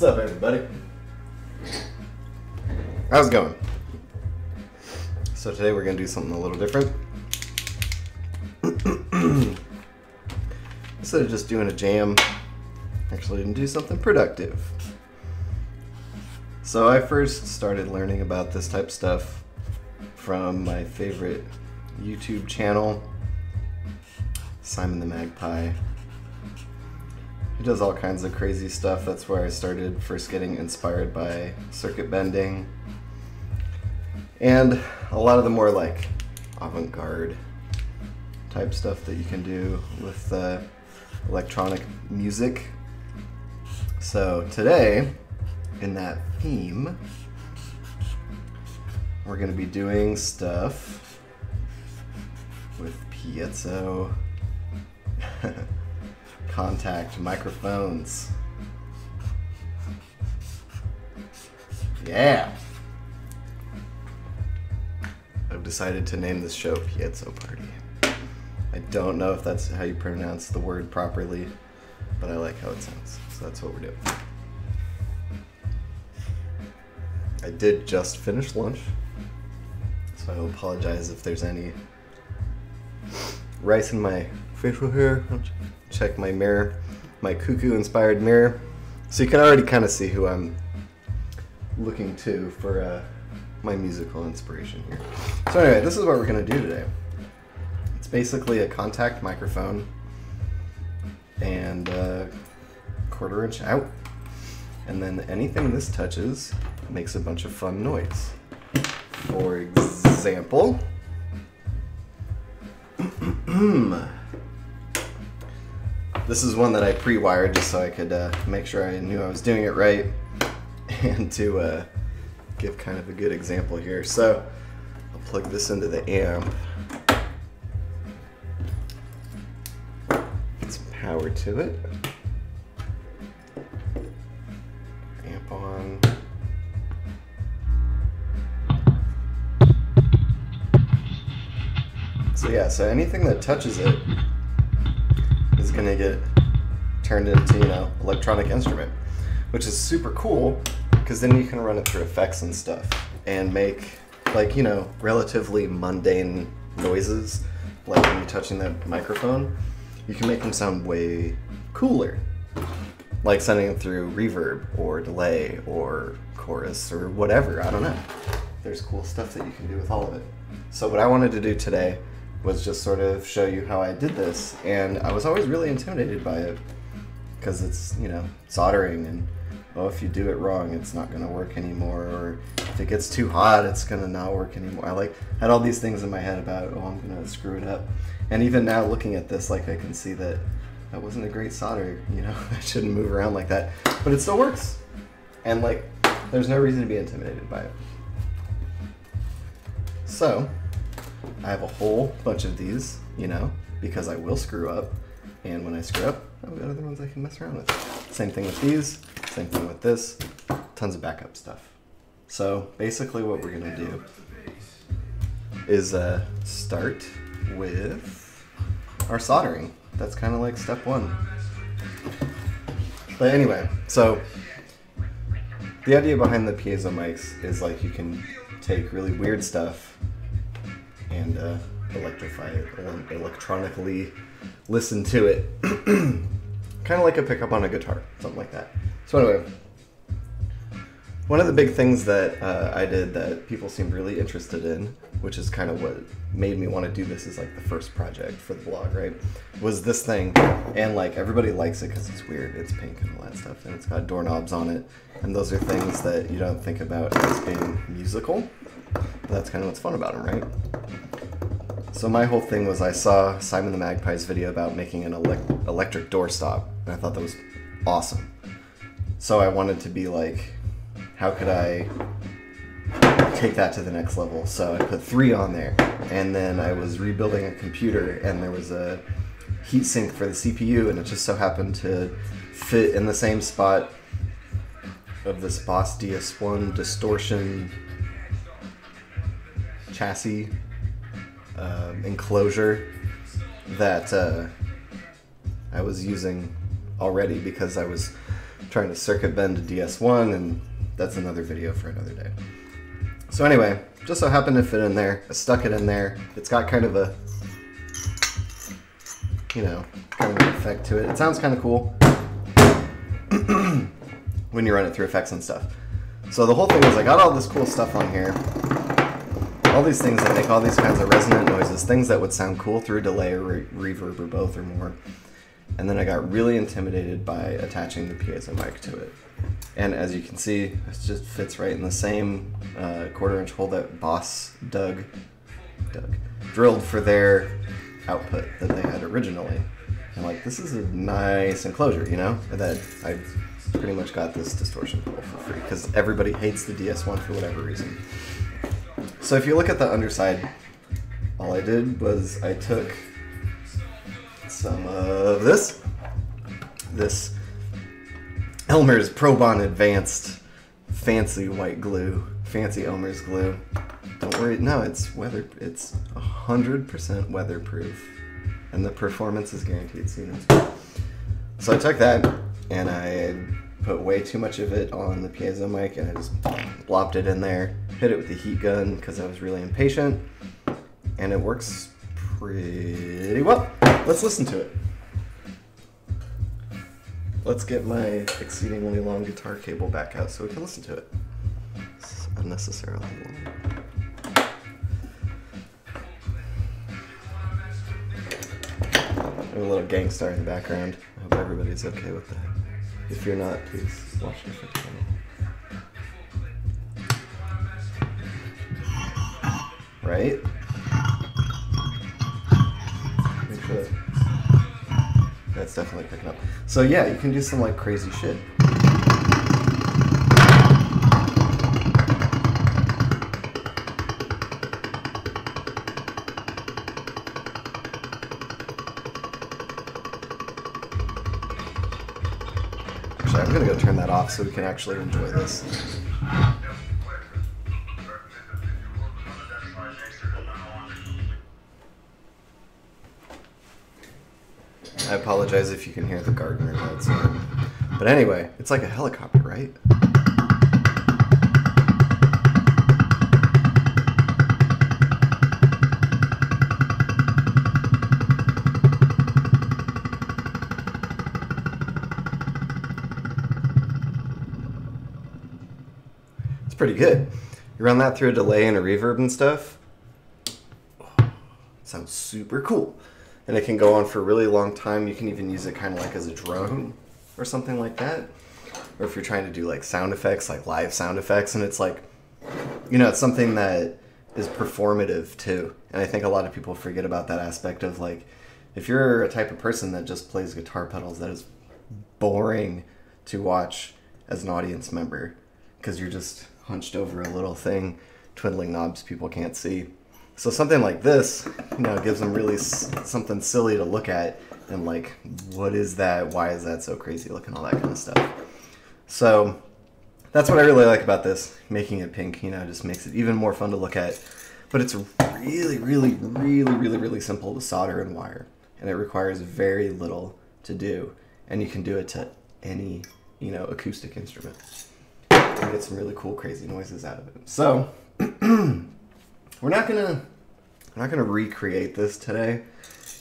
What's up, everybody? How's it going? So today we're going to do something a little different. Instead of just doing a jam, actually do something productive. So I first started learning about this type of stuff from my favorite YouTube channel, Simon the Magpie. He does all kinds of crazy stuff. That's where I started first getting inspired by circuit bending and a lot of the more like avant-garde type stuff that you can do with electronic music. So today, in that theme, we're going to be doing stuff with piezo contact microphones. Yeah! I've decided to name this show Piezo Party. I don't know if that's how you pronounce the word properly, but I like how it sounds, so that's what we're doing. I did just finish lunch, so I apologize if there's any rice in my facial hair. Check my mirror, my cuckoo-inspired mirror, so you can already kind of see who I'm looking to for my musical inspiration here. So anyway, this is what we're going to do today. It's basically a contact microphone and a 1/4 inch out, and then anything this touches makes a bunch of fun noise. For example, this is one that I pre-wired just so I could make sure I knew I was doing it right and to give kind of a good example here. So I'll plug this into the amp. Get some power to it. Amp on. So yeah, so anything that touches it is going to get turned into, you know, electronic instrument, which is super cool because then you can run it through effects and stuff and make, like, you know, relatively mundane noises. Like when you're touching that microphone, you can make them sound way cooler, like sending them through reverb or delay or chorus or whatever. I don't know. There's cool stuff that you can do with all of it. So what I wanted to do today was just sort of show you how I did this, and I was always really intimidated by it because it's, you know, soldering, and oh, if you do it wrong it's not going to work anymore, or if it gets too hot it's going to not work anymore. I like had all these things in my head about, oh, I'm going to screw it up, and even now looking at this, like, I can see that that wasn't a great solder, you know. I shouldn't move around like that, but it still works, and like there's no reason to be intimidated by it. So I have a whole bunch of these, you know, because I will screw up, and when I screw up, I've got other ones I can mess around with. Same thing with these, same thing with this, tons of backup stuff. So basically what we're gonna do is start with our soldering. That's kind of like step one. But anyway, so the idea behind the piezo mics is, like, you can take really weird stuff and electrify it, and electronically listen to it. Kind of like a pickup on a guitar, something like that. So anyway, one of the big things that I did that people seemed really interested in, which is kind of what made me want to do this, is like the first project for the blog, right, was this thing. And like everybody likes it because it's weird, it's pink and all that stuff, and it's got doorknobs on it, and those are things that you don't think about as being musical. But that's kind of what's fun about them, right? So my whole thing was I saw Simon the Magpie's video about making an electric doorstop, and I thought that was awesome. So I wanted to be like, how could I take that to the next level? So I put 3 on there, and then I was rebuilding a computer, and there was a heatsink for the CPU, and it just so happened to fit in the same spot of this Boss DS1 distortion chassis enclosure that I was using already, because I was trying to circuit bend a DS1, and that's another video for another day. So anyway, just so happened to fit in there. I stuck it in there. It's got kind of a, you know, kind of an effect to it. It sounds kind of cool when you run it through effects and stuff. So the whole thing is I got all this cool stuff on here. All these things that make all these kinds of resonant noises, things that would sound cool through delay or reverb or both or more. And then I got really intimidated by attaching the piezo mic to it. And as you can see, it just fits right in the same 1/4 inch hole that Boss drilled for their output that they had originally. And like, this is a nice enclosure, you know, that I pretty much got this distortion pedal for free because everybody hates the DS1 for whatever reason. So if you look at the underside, all I did was I took some of this Elmer's ProBond Advanced fancy white glue, fancy Elmer's glue. Don't worry, no, it's 100% weatherproof, and the performance is guaranteed. So, you know. So I took that and I put way too much of it on the piezo mic, and I just blopped it in there. Hit it with the heat gun because I was really impatient, and it works pretty well. Let's listen to it. Let's get my exceedingly long guitar cable back out so we can listen to it. It's unnecessarily long. I have a little Gangstar in the background. I hope everybody's okay with that. If you're not, please watch your channel. Right? That's definitely picking up. So yeah, you can do some like crazy shit. Actually, I'm gonna go turn that off so we can actually enjoy this. I apologize if you can hear the gardener outside. But anyway, it's like a helicopter, right? It's pretty good. You run that through a delay and a reverb and stuff. Oh, sounds super cool. And it can go on for a really long time. You can even use it kind of like as a drone or something like that. Or if you're trying to do like sound effects, like live sound effects, and it's like, you know, it's something that is performative too. And I think a lot of people forget about that aspect of like, if you're a type of person that just plays guitar pedals, that is boring to watch as an audience member because you're just hunched over a little thing, twiddling knobs people can't see. So something like this, you know, gives them really something silly to look at and like, what is that? Why is that so crazy looking? All that kind of stuff. So that's what I really like about this. Making it pink, you know, just makes it even more fun to look at. But it's really, really, really, really, really simple to solder and wire. And it requires very little to do. And you can do it to any, you know, acoustic instrument. And get some really cool, crazy noises out of it. So we're not gonna recreate this today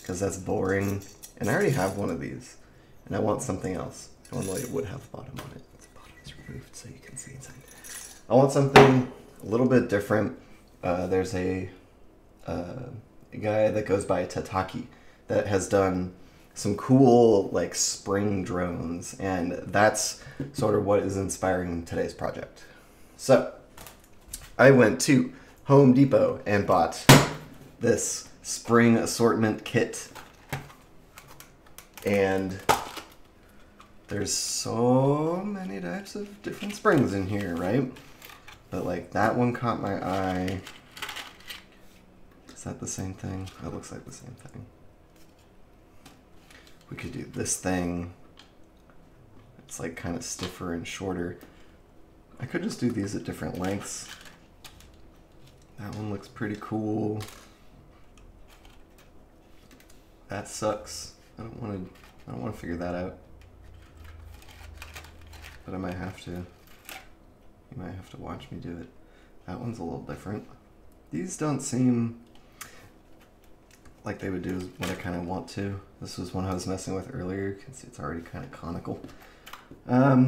because that's boring. And I already have one of these, and I want something else. Normally it would have the bottom on it. The bottom is removed so you can see inside. I want something a little bit different. There's a guy that goes by Tataki that has done some cool like spring drones, and that's sort of what is inspiring today's project. So I went to Home Depot and bought this spring assortment kit, and there's so many types of different springs in here, right? But like that one caught my eye. Is that the same thing? That looks like the same thing. We could do this thing. It's like kind of stiffer and shorter. I could just do these at different lengths. That one looks pretty cool. That sucks. I don't want to figure that out. but I might have to. You might have to watch me do it. That one's a little different. These don't seem like they would do what I kind of want to. This was one I was messing with earlier. You can see it's already kind of conical. Yeah,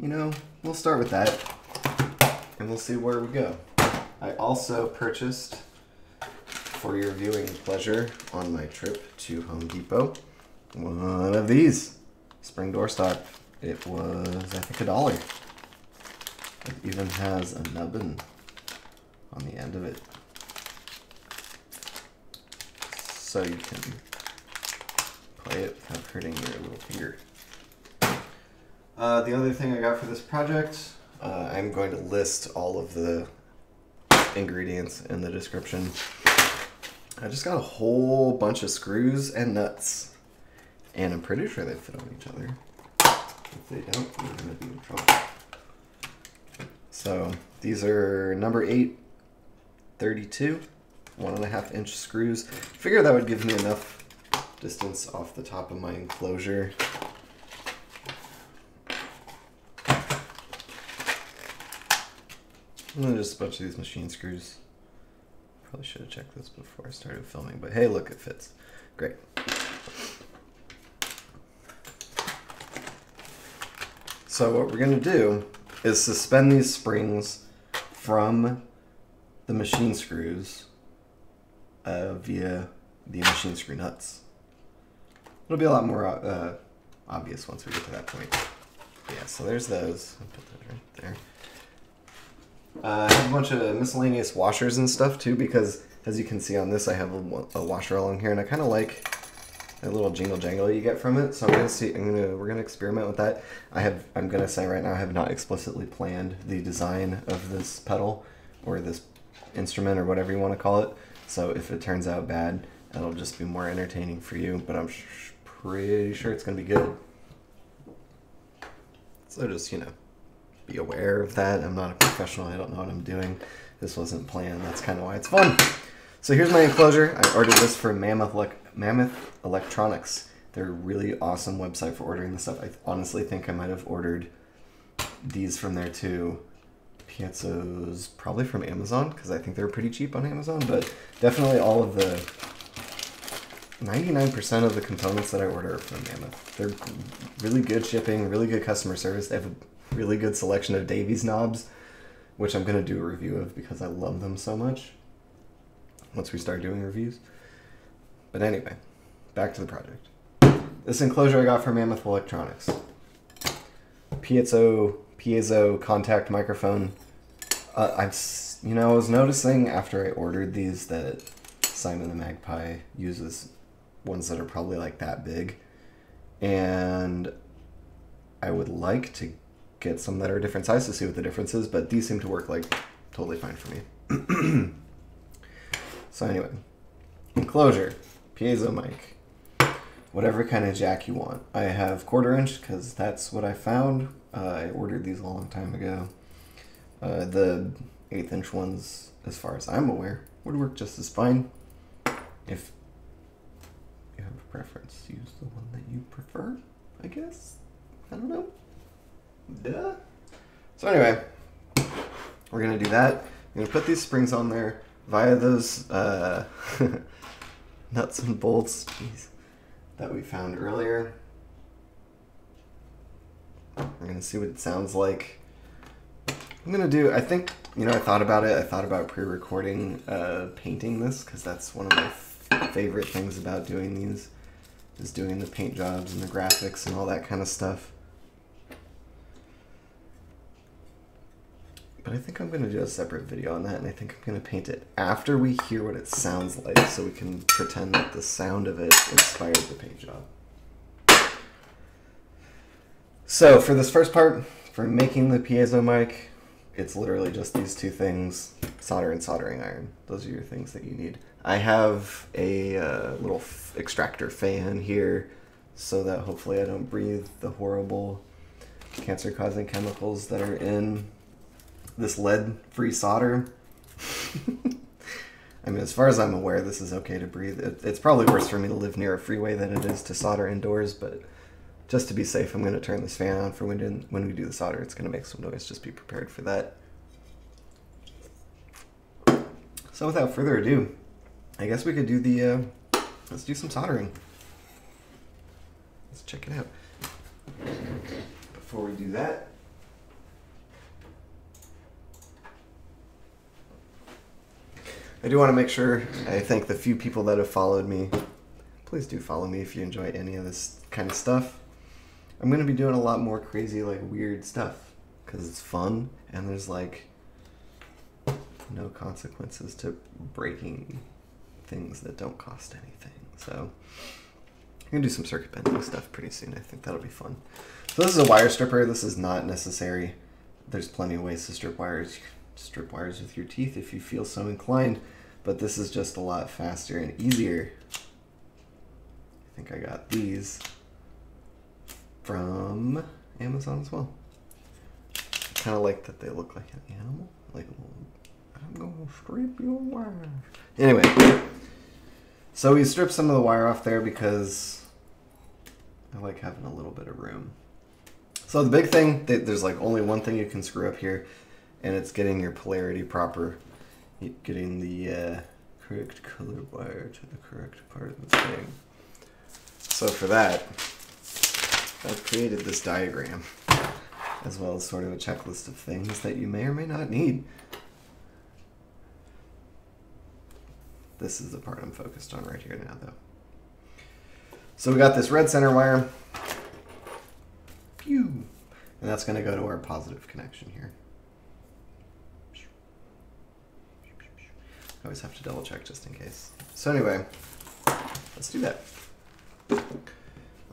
you know, we'll start with that and we'll see where we go. I also purchased, for your viewing pleasure on my trip to Home Depot, one of these spring door stock. It was, I think, $1. It even has a nubbin on the end of it, so you can play it without hurting your little finger. The other thing I got for this project, I'm going to list all of the ingredients in the description. I just got a whole bunch of screws and nuts, and I'm pretty sure they fit on each other. If they don't, we're going to be in trouble. So these are number 8x32, 1.5-inch screws. Figure that would give me enough distance off the top of my enclosure. And then just a bunch of these machine screws. Probably should have checked this before I started filming, but hey, look, it fits. Great. So what we're going to do is suspend these springs from the machine screws via the machine screw nuts. It'll be a lot more obvious once we get to that point. Yeah, so there's those. I'll put that right there. I have a bunch of miscellaneous washers and stuff too, because as you can see on this, I have a washer along here, and I kind of like that little jingle jangle you get from it. So we're gonna experiment with that. I'm gonna say right now, I have not explicitly planned the design of this pedal or this instrument or whatever you want to call it. So if it turns out bad, it'll just be more entertaining for you. But I'm pretty sure it's gonna be good. So just, you know, be aware of that. I'm not a professional. I don't know what I'm doing. This wasn't planned. That's kind of why it's fun. So here's my enclosure. I ordered this from Mammoth Electronics. They're a really awesome website for ordering this stuff. I honestly think I might have ordered these from there too. Piezo's probably from Amazon, because I think they're pretty cheap on Amazon, but definitely all of the 99% of the components that I order are from Mammoth. They're really good shipping, really good customer service. They have a really good selection of Davies knobs, which I'm going to do a review of because I love them so much once we start doing reviews. But anyway, back to the project. This enclosure I got from Mammoth Electronics. Piezo contact microphone. I was noticing after I ordered these that Simon the Magpie uses ones that are probably like that big, and I would like to get some that are different size to see what the difference is, but these seem to work like totally fine for me. So anyway, enclosure, piezo mic, whatever kind of jack you want. I have 1/4 inch because that's what I found. I ordered these a long time ago. The 1/8 inch ones, as far as I'm aware, would work just as fine. If you have a preference, use the one that you prefer, I guess. I don't know. Duh. So anyway, we're gonna do that. I'm gonna put these springs on there via those nuts and bolts that we found earlier. We're gonna see what it sounds like. I'm gonna do, I think, you know, I thought about it. I thought about pre-recording painting this, because that's one of my favorite things about doing these, is doing the paint jobs and the graphics and all that kind of stuff. But I think I'm going to do a separate video on that, and I think I'm going to paint it after we hear what it sounds like, so we can pretend that the sound of it inspired the paint job. So for this first part, for making the piezo mic, it's literally just these two things, solder and soldering iron. Those are your things that you need. I have a little extractor fan here so that hopefully I don't breathe the horrible cancer-causing chemicals that are in this lead-free solder. I mean, as far as I'm aware, this is okay to breathe. It's probably worse for me to live near a freeway than it is to solder indoors, but Just to be safe, I'm going to turn this fan on for when we do the solder. It's going to make some noise. Just be prepared for that. So without further ado, I guess we could do the, let's do some soldering. Let's check it out. Before we do that, I do want to make sure I thank the few people that have followed me. Please do follow me if you enjoy any of this kind of stuff. I'm going to be doing a lot more crazy, like, weird stuff because it's fun and there's, like, no consequences to breaking things that don't cost anything. So I'm going to do some circuit bending stuff pretty soon. I think that'll be fun. So this is a wire stripper. This is not necessary. There's plenty of ways to strip wires. You can strip wires with your teeth if you feel so inclined, but this is just a lot faster and easier. I think I got these from Amazon as well. I kind of like that they look like an animal. Like, I'm going to strip your wire. Anyway, so we stripped some of the wire off there because I like having a little bit of room. So the big thing, there's like only one thing you can screw up here, and it's getting your polarity proper. Getting the correct color wire to the correct part of the thing. So for that, I've created this diagram, as well as sort of a checklist of things that you may or may not need. This is the part I'm focused on right here now, though. So we got this red center wire. Pew! And that's going to go to our positive connection here. I always have to double check just in case. So anyway, let's do that.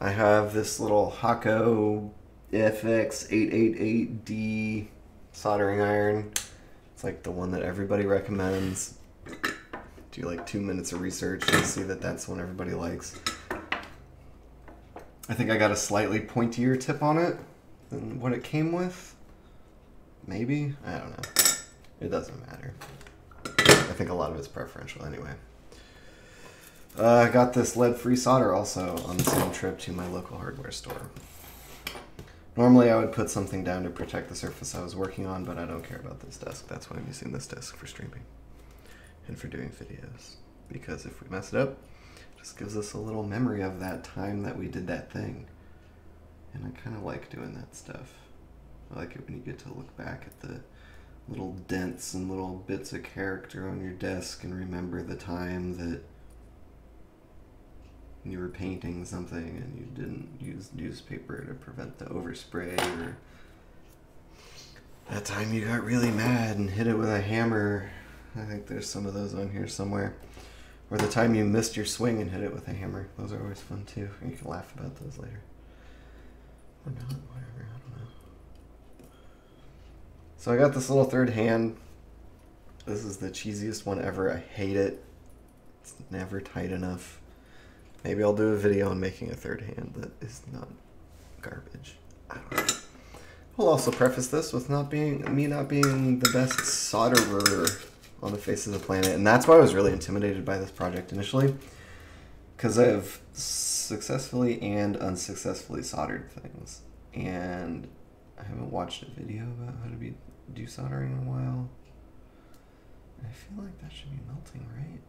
I have this little Hakko FX888D soldering iron. It's like the one that everybody recommends. Do like 2 minutes of research and see that that's one everybody likes. I think I got a slightly pointier tip on it than what it came with. Maybe? I don't know. It doesn't matter. I think a lot of it's preferential anyway. I got this lead-free solder also on the same trip to my local hardware store. Normally I would put something down to protect the surface I was working on, but I don't care about this desk. That's why I'm using this desk for streaming and for doing videos. Because if we mess it up, it just gives us a little memory of that time that we did that thing. And I kind of like doing that stuff. I like it when you get to look back at the little dents and little bits of character on your desk and remember the time that you were painting something and you didn't use newspaper to prevent the overspray, or that time you got really mad and hit it with a hammer. I think there's some of those on here somewhere. Or the time you missed your swing and hit it with a hammer. Those are always fun too. You can laugh about those later. Or not, whatever, I don't know. So I got this little third hand. This is the cheesiest one ever. I hate it. It's never tight enough. Maybe I'll do a video on making a third hand that is not garbage. I don't know. I'll also preface this with me not being the best solderer on the face of the planet, and that's why I was really intimidated by this project initially, because I have successfully and unsuccessfully soldered things, and I haven't watched a video about how to do soldering in a while. I feel like that should be melting, right?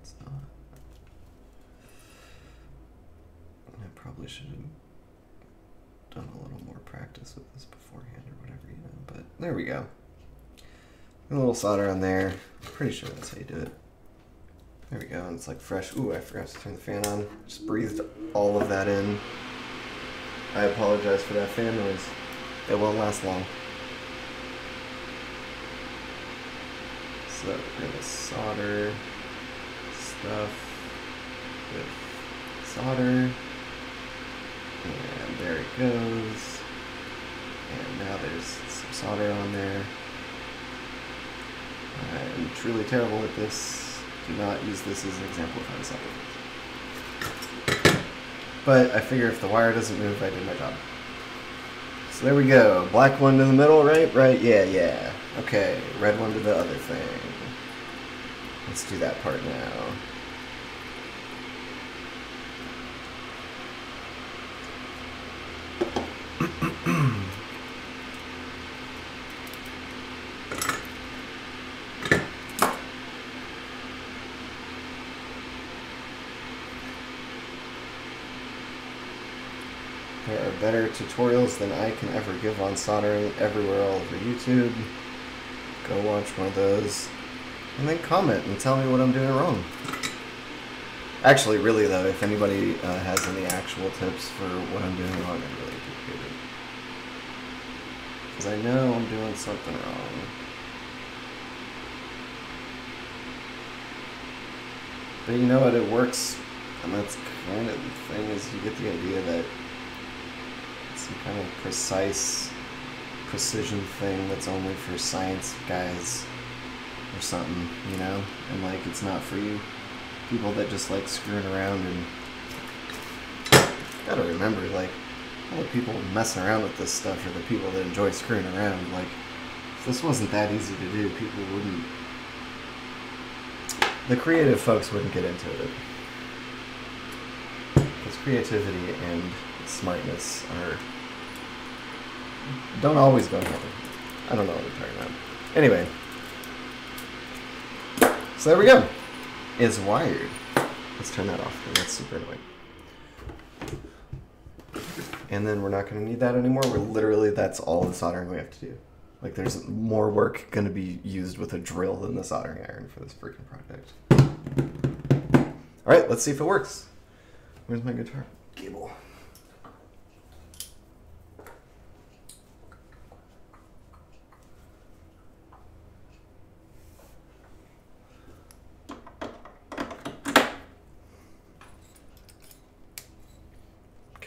It's not. I probably should have done a little more practice with this beforehand or whatever, you know, but there we go. A little solder on there. I'm pretty sure that's how you do it. There we go, and it's like fresh. Ooh, I forgot to turn the fan on. Just breathed all of that in. I apologize for that fan noise. It won't last long. So we're gonna solder stuff with solder, and there it goes, and now there's some solder on there. I'm truly terrible at this. Do not use this as an example of how to solder. But I figure if the wire doesn't move, I did my job. So there we go. Black one to the middle, right? Right, yeah, yeah. Okay, red one to the other thing. Let's do that part now. There are better tutorials than I can ever give on soldering everywhere all over YouTube. Go watch one of those. And then comment and tell me what I'm doing wrong. Actually, really though, if anybody has any actual tips for what I'm doing wrong, I'd really appreciate it. Because I know I'm doing something wrong. But you know what, it works, and that's kind of the thing, is you get the idea that it's some kind of precise precision thing that's only for science guys or something, you know? And like, it's not for you people that just like screwing around. And gotta remember, like, all the people messing around with this stuff are the people that enjoy screwing around. Like, if this wasn't that easy to do, people wouldn't, the creative folks wouldn't get into it. Because creativity and smartness don't always go together. I don't know what I'm talking about. Anyway. So there we go. It's wired. Let's turn that off. That's super annoying. And then we're not going to need that anymore. We're literally, that's all the soldering we have to do. Like, there's more work going to be used with a drill than the soldering iron for this freaking project. All right, let's see if it works. Where's my guitar cable?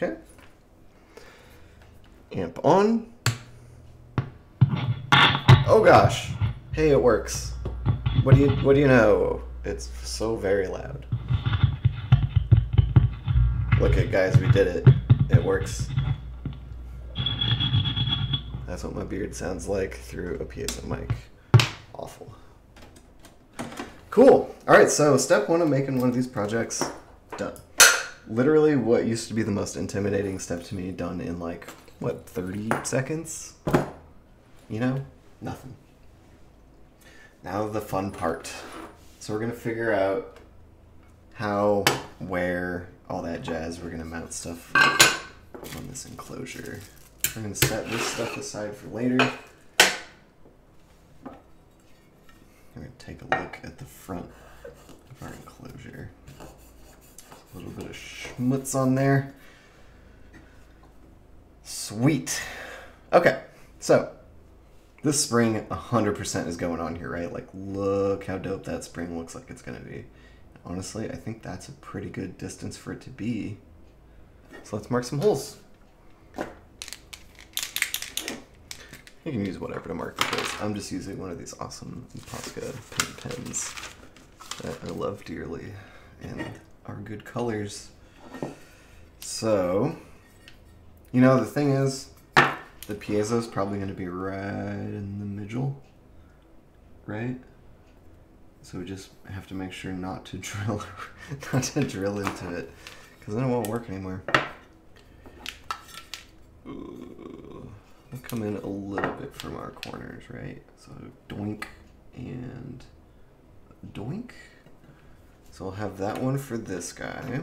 Okay. Amp on. Oh gosh. Hey, it works. What do you know? It's so very loud. Look at guys, we did it. It works. That's what my beard sounds like through a piezo mic. Awful. Cool. All right, so step one of making one of these projects, done. Literally what used to be the most intimidating step to me, done in like, what, 30 seconds? You know, nothing. Now the fun part. So we're gonna figure out how, where, all that jazz. We're gonna mount stuff on this enclosure. We're gonna set this stuff aside for later. We're gonna take a look at the front of our enclosure. A little bit of schmutz on there. Sweet. Okay, so this spring 100% is going on here, right? Like, look how dope that spring looks like it's gonna be. Honestly, I think that's a pretty good distance for it to be. So let's mark some holes. You can use whatever to mark the holes. I'm just using one of these awesome Posca paint pens that I love dearly. And are good colors. So, you know, the thing is, the piezo is probably going to be right in the middle, right? So we just have to make sure not to drill, not to drill into it, because then it won't work anymore. Ooh. We'll come in a little bit from our corners, right? So doink and doink. So I'll have that one for this guy.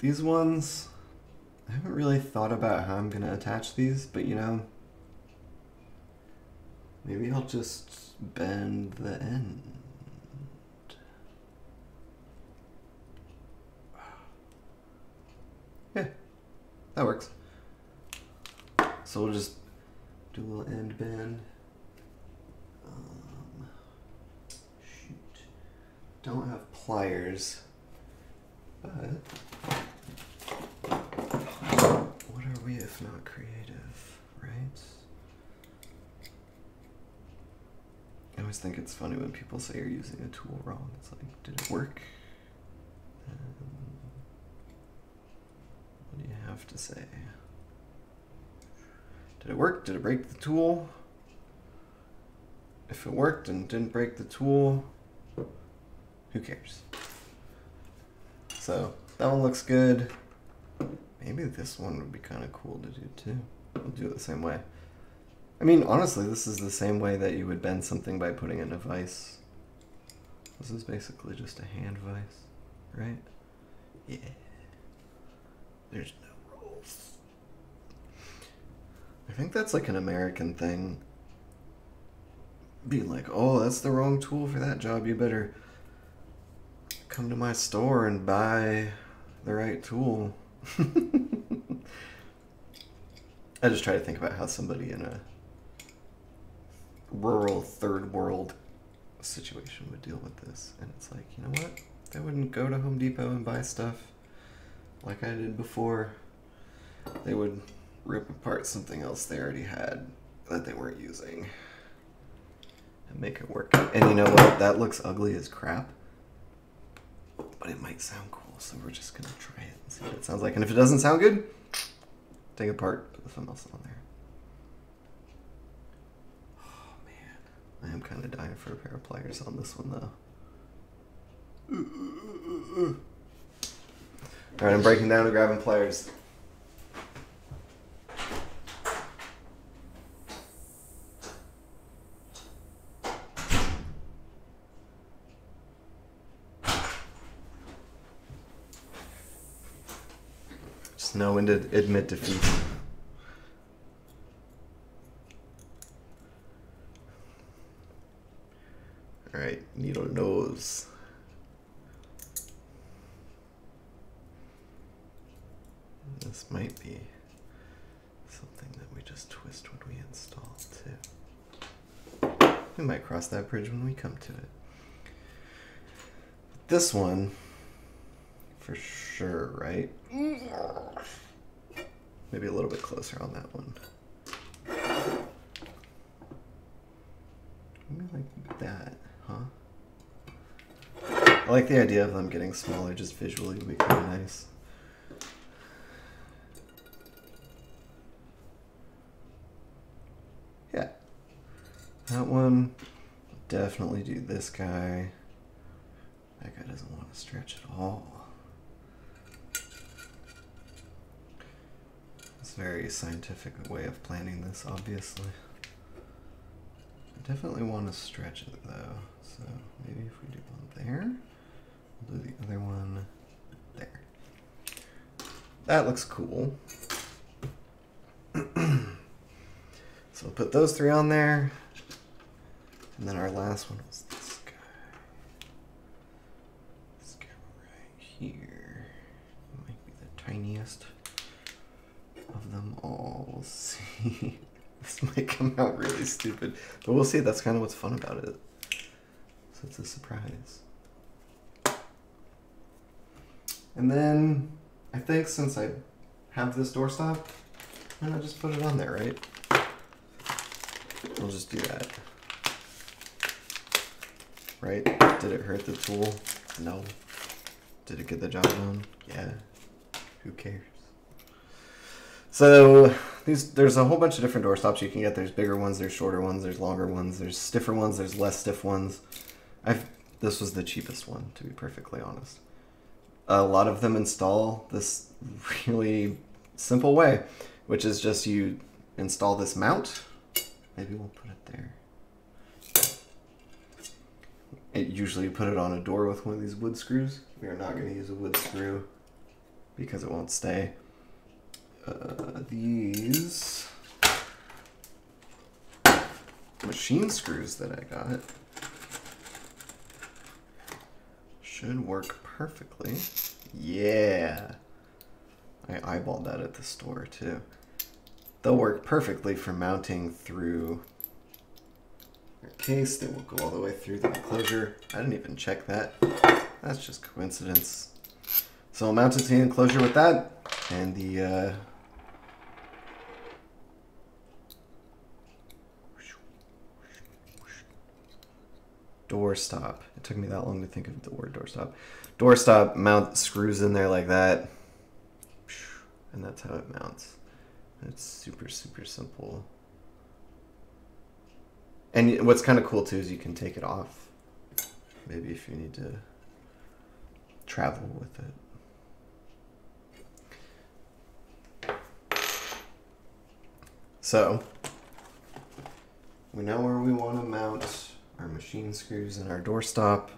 These ones, I haven't really thought about how I'm going to attach these, but you know, maybe I'll just bend the end. Yeah, that works. So we'll just do a little end bend. Don't have pliers, but what are we if not creative, right? I always think it's funny when people say you're using a tool wrong. It's like, did it work? What do you have to say? Did it work? Did it break the tool? If it worked and didn't break the tool, who cares? So that one looks good. Maybe this one would be kind of cool to do too. We'll do it the same way. I mean, honestly, this is the same way that you would bend something by putting in a vise. This is basically just a hand vise, right? Yeah. There's no rules. I think that's like an American thing. Be like, oh, that's the wrong tool for that job. You better come to my store and buy the right tool. I just try to think about how somebody in a rural third world situation would deal with this. And it's like, you know what? I wouldn't go to Home Depot and buy stuff like I did before. They would rip apart something else they already had that they weren't using and make it work. And you know what? That looks ugly as crap, but it might sound cool, so we're just gonna try it and see what it sounds like. And if it doesn't sound good, take it apart, put something else on there. Oh man, I am kind of dying for a pair of pliers on this one though. All right, I'm breaking down and grabbing pliers. Just know when to admit defeat. All right, needle nose. This might be something that we just twist when we install too. We might cross that bridge when we come to it. This one, for sure, right? Maybe a little bit closer on that one. Maybe like that, huh? I like the idea of them getting smaller just visually, would be kind of nice. Yeah, that one, definitely do this guy. That guy doesn't want to stretch at all. It's a very scientific way of planning this, obviously. I definitely want to stretch it though, so maybe if we do one there, we'll do the other one there. That looks cool. So we'll put those three on there, and then our last one was this guy. This guy right here. It might be the tiniest of them all. We'll see. This might come out really stupid, but we'll see. That's kind of what's fun about it. So it's a surprise. And then I think since I have this doorstop, why not just put it on there, right? We'll just do that. Right? Did it hurt the tool? No. Did it get the job done? Yeah. Who cares? So there's a whole bunch of different doorstops you can get. There's bigger ones, there's shorter ones, there's longer ones, there's stiffer ones, there's less stiff ones. This was the cheapest one, to be perfectly honest. A lot of them install this really simple way, which is just you install this mount. Maybe we'll put it there. Usually you put it on a door with one of these wood screws. We are not going to use a wood screw because it won't stay. These machine screws that I got should work perfectly. Yeah. I eyeballed that at the store too. They'll work perfectly for mounting through your case. They will go all the way through the enclosure. I didn't even check that. That's just coincidence. So I'll mount it to the enclosure with that, and the doorstop. It took me that long to think of the word doorstop. Doorstop mount screws in there like that, and that's how it mounts. It's super, super simple. And what's kind of cool too is you can take it off. Maybe if you need to travel with it. So We know where we want to mount our machine screws and our doorstop.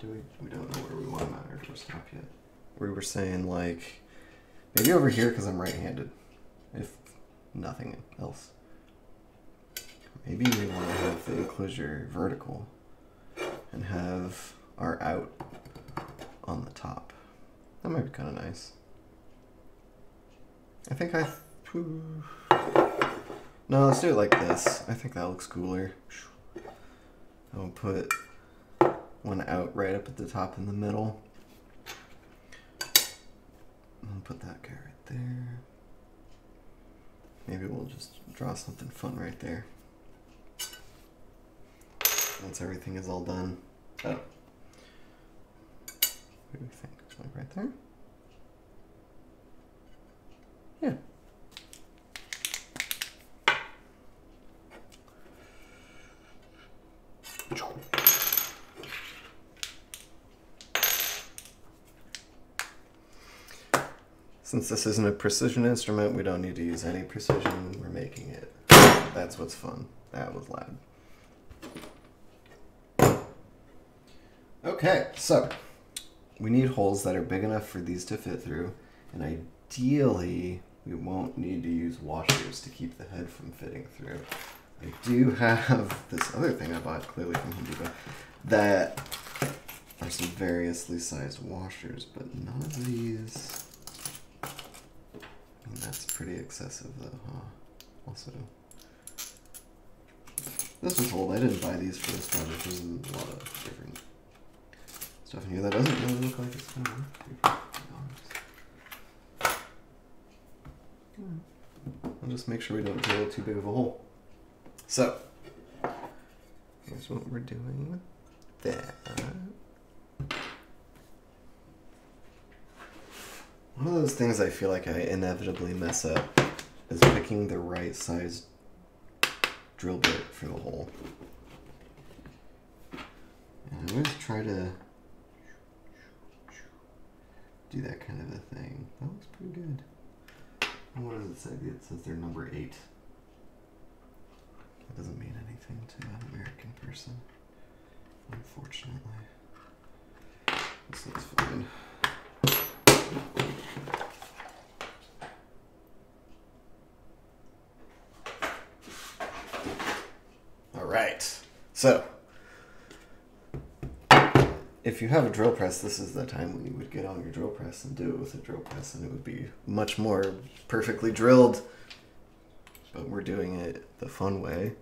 We don't know where we want to mount our doorstop yet. We were saying, like, maybe over here because I'm right-handed, if nothing else. Maybe we want to have the enclosure vertical and have our out on the top. That might be kind of nice. I think no, let's do it like this. I think that looks cooler. I'll put one out right up at the top in the middle. I'll put that guy right there. Maybe we'll just draw something fun right there. Once everything is all done. Oh. What do we think? Like right there? Yeah. Since this isn't a precision instrument, we don't need to use any precision. We're making it. That's what's fun. That was loud. Okay, so we need holes that are big enough for these to fit through, and ideally we won't need to use washers to keep the head from fitting through. I do have this other thing I bought clearly from Home Depot that are some variously sized washers, but none of these. I mean, that's pretty excessive though, huh? Also, this was old. I didn't buy these for this project. There's a lot of different stuff in here that doesn't really look like it's going to work. I'll just make sure we don't drill too big of a hole. So, here's what we're doing with that. One of those things I feel like I inevitably mess up is picking the right size drill bit for the hole. And I always try to do that kind of a thing. That looks pretty good. What does it say? It says they're number 8. That doesn't mean anything to an American person, unfortunately. This looks fine. All right. So, if you have a drill press, this is the time when you would get on your drill press and do it with a drill press, and it would be much more perfectly drilled. But we're doing it the fun way,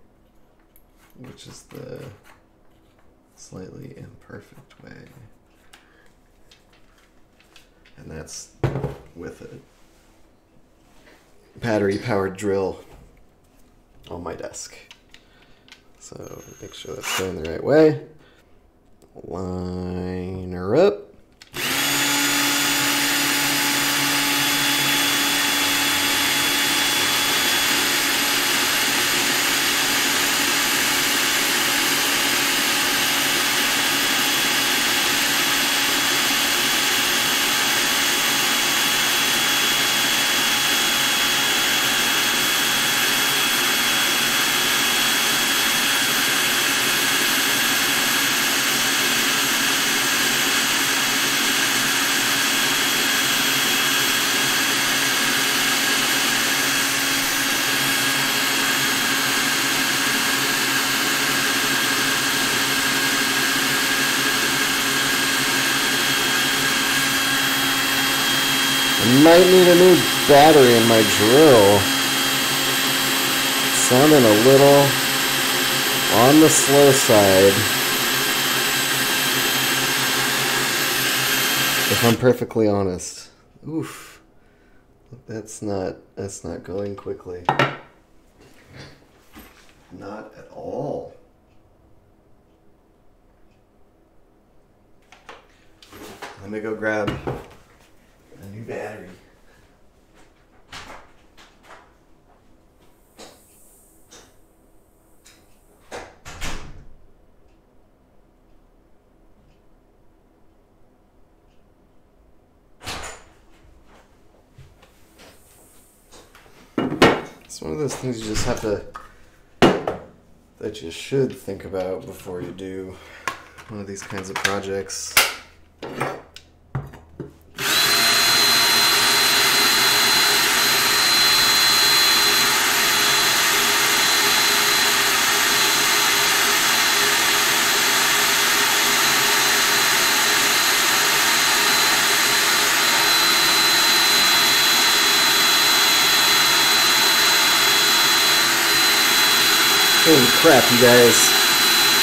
which is the slightly imperfect way. And that's with a battery-powered drill on my desk. So make sure that's going the right way. Line her up. I might need a new battery in my drill. It's sounding a little on the slow side, if I'm perfectly honest. Oof. That's not going quickly. Not at all. Let me go grab a new battery. It's one of those things you just have to that you should think about before you do one of these kinds of projects. Holy crap, you guys.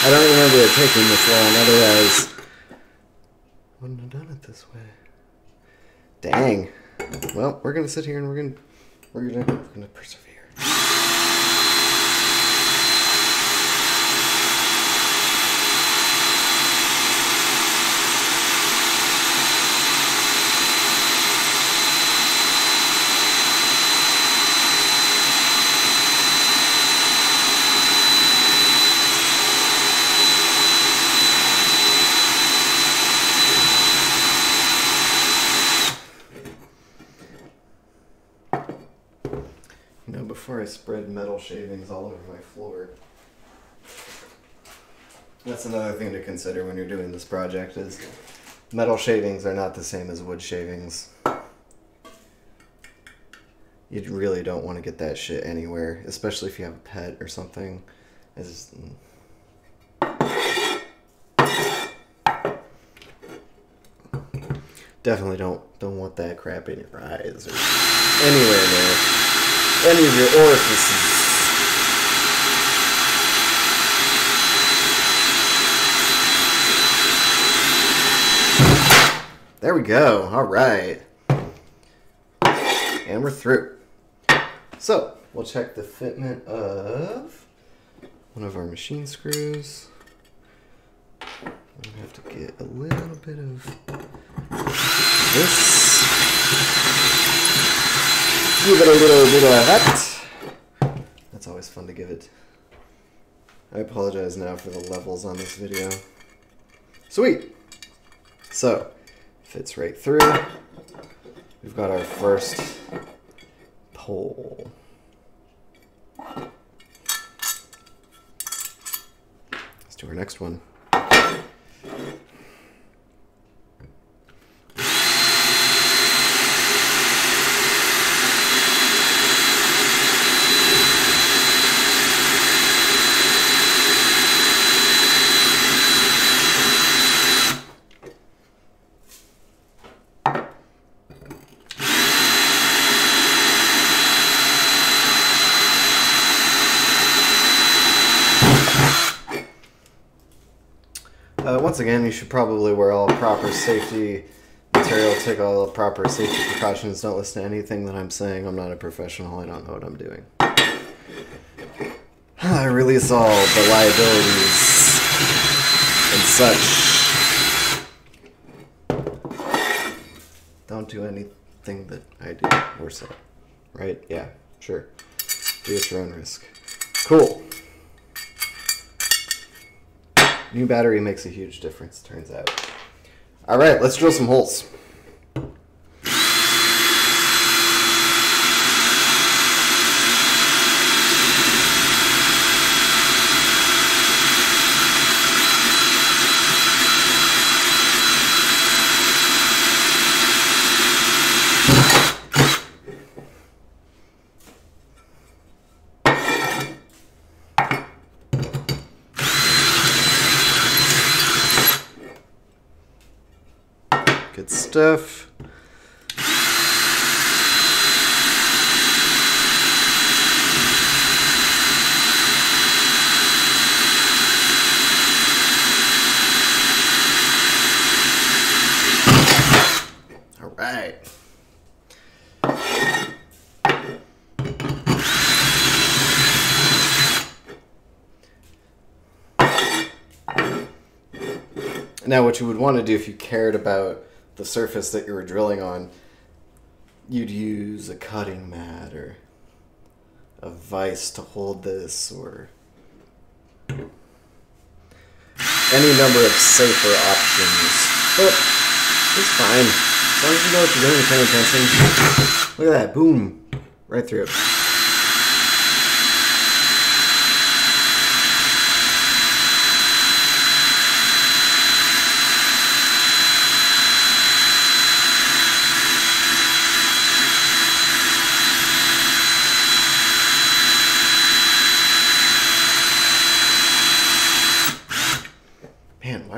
I don't remember it taking this long, otherwise I wouldn't have done it this way. Dang. Well, we're gonna sit here and we're gonna persevere. Before I spread metal shavings all over my floor. That's another thing to consider when you're doing this project is metal shavings are not the same as wood shavings. You really don't want to get that shit anywhere, especially if you have a pet or something. It's definitely don't want that crap in your eyes or anywhere near any of your orifices. There we go. All right. And we're through. So, we'll check the fitment of one of our machine screws. I'm going to have to get a little bit of this. Give it a little bit of that. That's always fun to give it. I apologize now for the levels on this video. Sweet! So, fits right through. We've got our first pole. Let's do our next one. Once again, you should probably wear all proper safety material, take all the proper safety precautions, don't listen to anything that I'm saying. I'm not a professional, I don't know what I'm doing. I release all the liabilities and such. Don't do anything that I do or say. Right? Yeah, sure. Do at your own risk. Cool. New battery makes a huge difference, turns out. All right, let's drill some holes. Stuff. All right. Now, what you would want to do if you cared about the surface that you were drilling on, you'd use a cutting mat or a vise to hold this or any number of safer options. But it's fine. As long as you know what you're doing and paying attention. Look at that. Boom. Right through.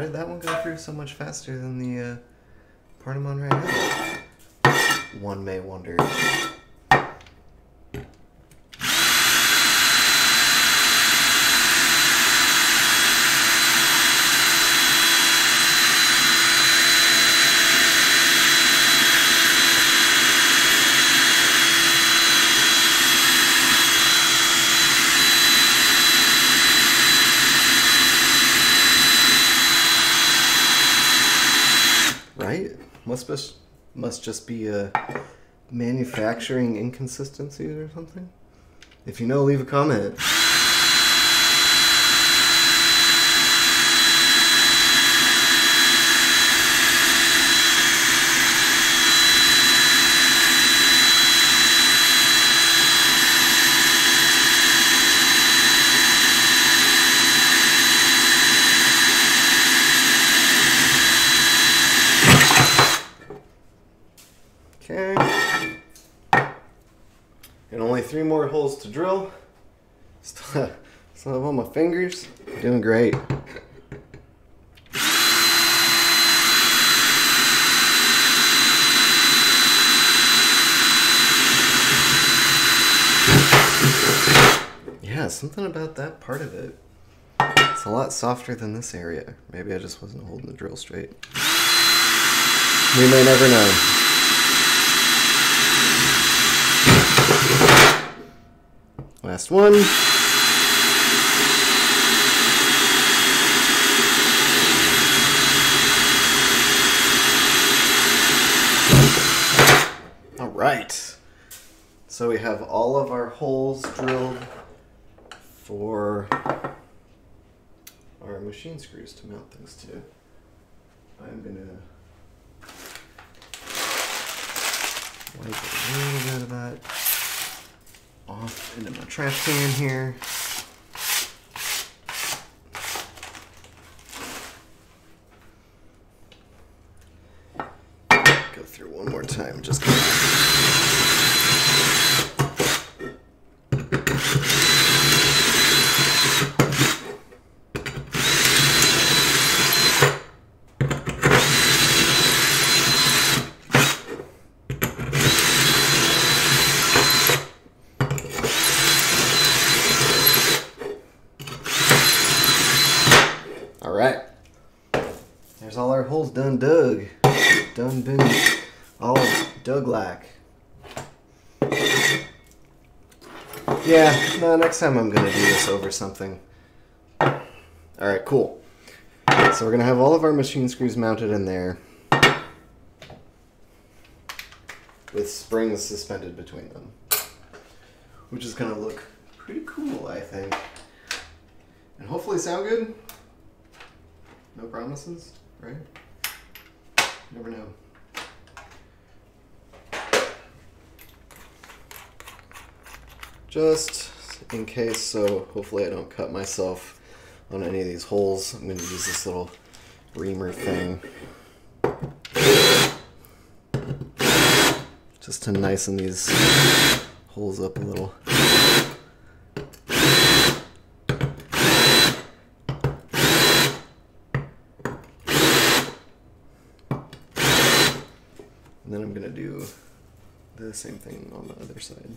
Why did that one go through so much faster than the part I'm on right now? One may wonder. Must just be a manufacturing inconsistency or something. If you know, leave a comment. Three more holes to drill. Still have all my fingers. Doing great. Yeah, something about that part of it. It's a lot softer than this area. Maybe I just wasn't holding the drill straight. We may never know. Last one. All right. So we have all of our holes drilled for our machine screws to mount things to. I'm gonna wipe a little bit of that off into my trash can here. Go through one more time, just kind done dug. Done been all dug like. Yeah, no, next time I'm going to do this over something. Alright, cool. So we're going to have all of our machine screws mounted in there with springs suspended between them, which is going to look pretty cool, I think. And hopefully sound good. No promises, right? Never know. Just in case, so hopefully I don't cut myself on any of these holes. I'm going to use this little reamer thing just to nicen these holes up a little. And then I'm going to do the same thing on the other side.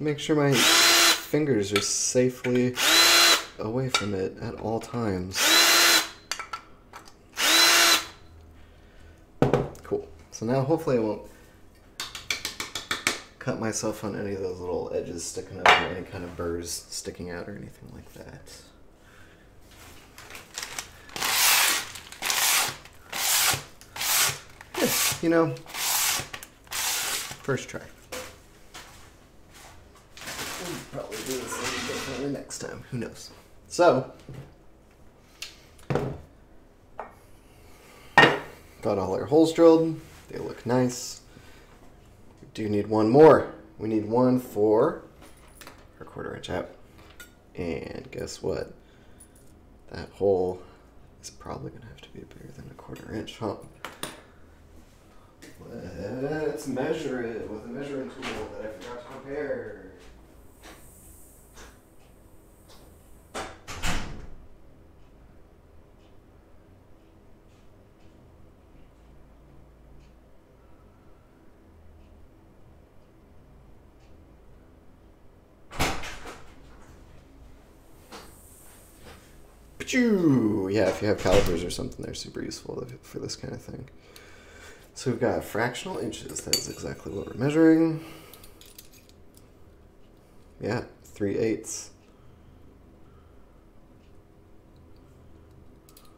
Make sure my fingers are safely away from it at all times. Cool. So now hopefully I won't cut myself on any of those little edges sticking up or any kind of burrs sticking out or anything like that. Yeah, you know, first try. We'll probably do this a little differently next time, who knows. So, got all our holes drilled, they look nice. Do you need one more? We need one for our 1/4 inch out. And guess what? That hole is probably gonna have to be bigger than a 1/4 inch, huh? Let's measure it with a measuring tool that I forgot to prepare. Yeah, if you have calipers or something, they're super useful for this kind of thing. So we've got fractional inches. That's exactly what we're measuring. Yeah, 3/8.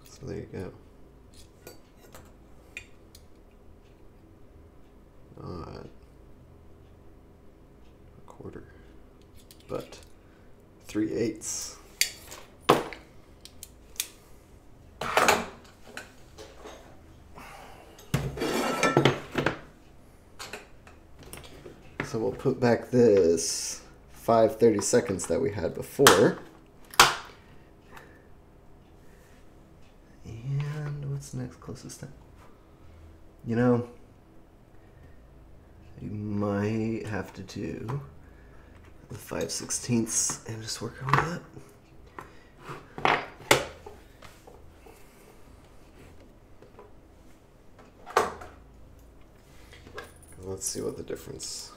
So there you go. Not a quarter, but 3/8. So we'll put back this 5/32 that we had before. And what's the next closest step? You know, you might have to do the 5/16 and just work over that. Let's see what the difference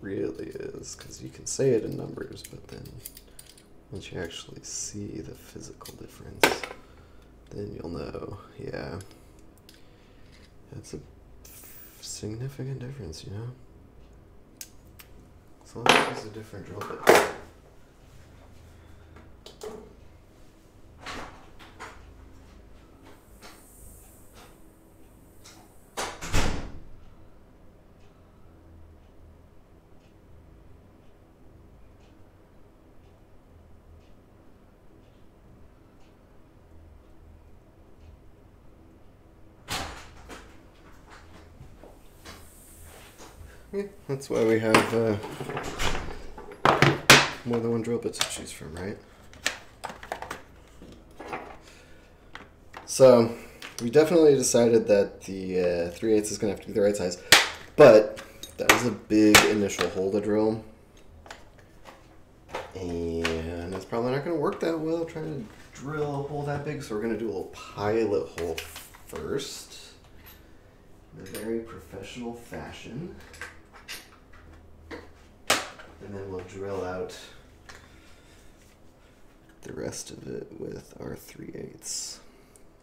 really is, because you can say it in numbers, but then once you actually see the physical difference, then you'll know. Yeah, that's a significant difference, you know. So let's use a different drill bit. Yeah, that's why we have more than one drill bit to choose from, right? So we definitely decided that the 3/8 is going to have to be the right size, but that was a big initial hole to drill, and it's probably not going to work that well trying to drill a hole that big, so we're going to do a little pilot hole first in a very professional fashion. And then we'll drill out the rest of it with our 3/8.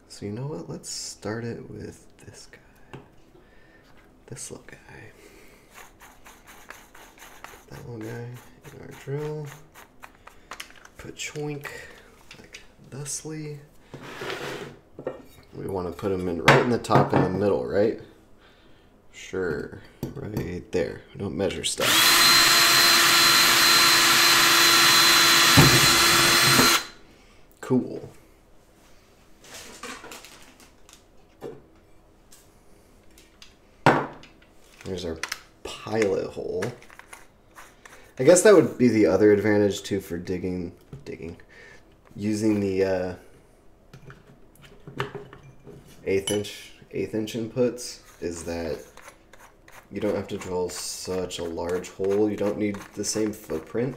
So you know what? Let's start it with this guy. This little guy. Put that little guy in our drill. Put choink like thusly. We want to put him in right in the top in the middle, right? Sure. Right there. We don't measure stuff. Cool. There's our pilot hole. I guess that would be the other advantage too for digging, using the 1/8 inch inputs, is that you don't have to drill such a large hole. You don't need the same footprint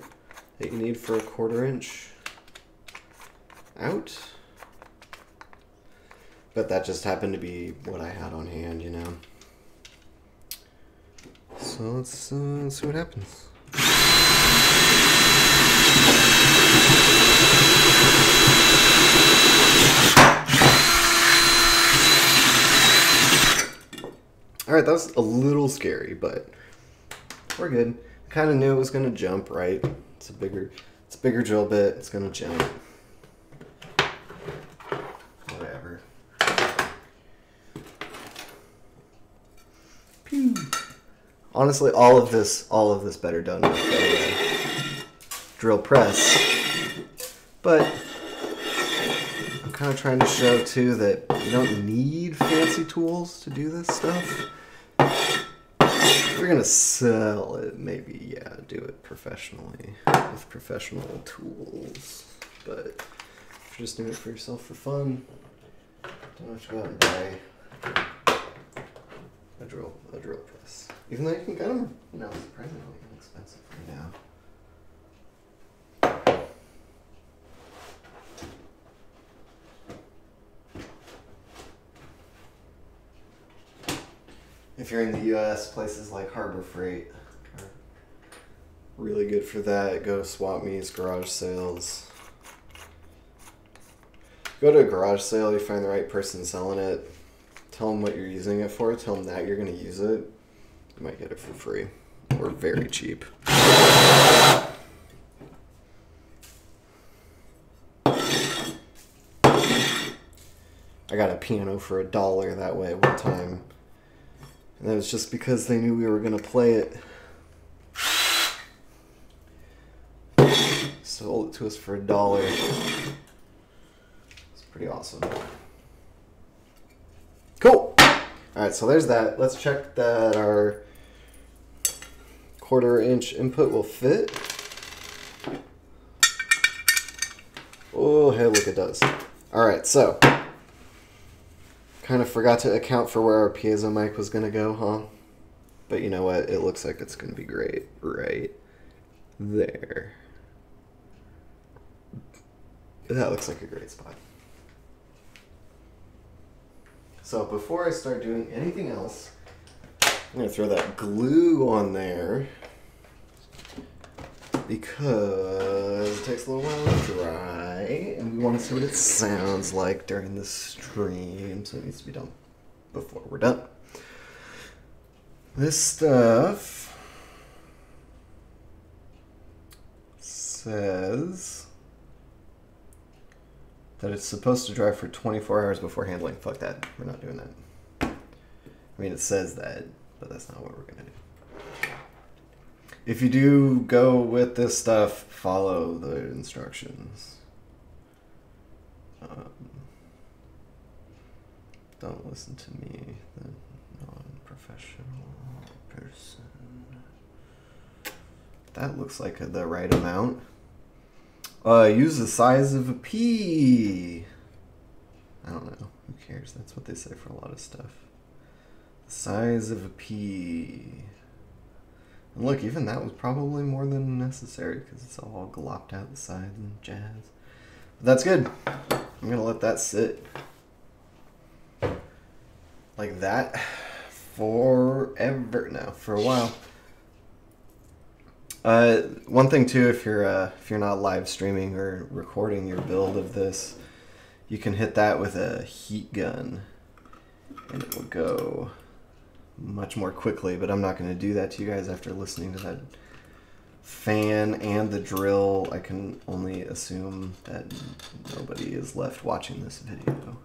that you need for a 1/4 inch. Out, but that just happened to be what I had on hand, you know. So let's see what happens. All right, that was a little scary, but we're good. I kind of knew it was gonna jump, right? It's a bigger drill bit. It's gonna jump. Honestly, all of this better done with a drill press. But I'm kind of trying to show too that you don't need fancy tools to do this stuff. If you're gonna sell it, maybe yeah, do it professionally with professional tools. But if you're just doing it for yourself for fun, don't have to go out and buy a drill press. Even though you can get them now surprisingly inexpensive right now. If you're in the US, places like Harbor Freight are really good for that. Go to swap meets, garage sales. Go to a garage sale, you find the right person selling it. Tell them what you're using it for. Tell them that you're going to use it. You might get it for free or very cheap. I got a piano for $1 that way one time. And that was just because they knew we were going to play it. Sold it to us for $1. It's pretty awesome. Cool! Alright, so there's that. Let's check that our 1/4 inch input will fit. Oh, hey, look, it does. Alright, so... kind of forgot to account for where our piezo mic was going to go, huh? But you know what? It looks like it's going to be great right there. That looks like a great spot. So before I start doing anything else, I'm going to throw that glue on there because it takes a little while to dry, and we want to see what it sounds like during the stream, so it needs to be done before we're done. This stuff says that it's supposed to dry for 24 hours before handling. Fuck that. We're not doing that. I mean, it says that, but that's not what we're going to do. If you do go with this stuff, follow the instructions. Don't listen to me, the non-professional person. That looks like the right amount. Use the size of a pea. I don't know. Who cares? That's what they say for a lot of stuff. The size of a pea. And look, even that was probably more than necessary because it's all glopped out the sides and jazz. But that's good. I'm going to let that sit like that forever now, for a while. One thing too, if you're not live streaming or recording your build of this, you can hit that with a heat gun and it will go much more quickly, but I'm not going to do that to you guys after listening to that fan and the drill. I can only assume that nobody is left watching this video.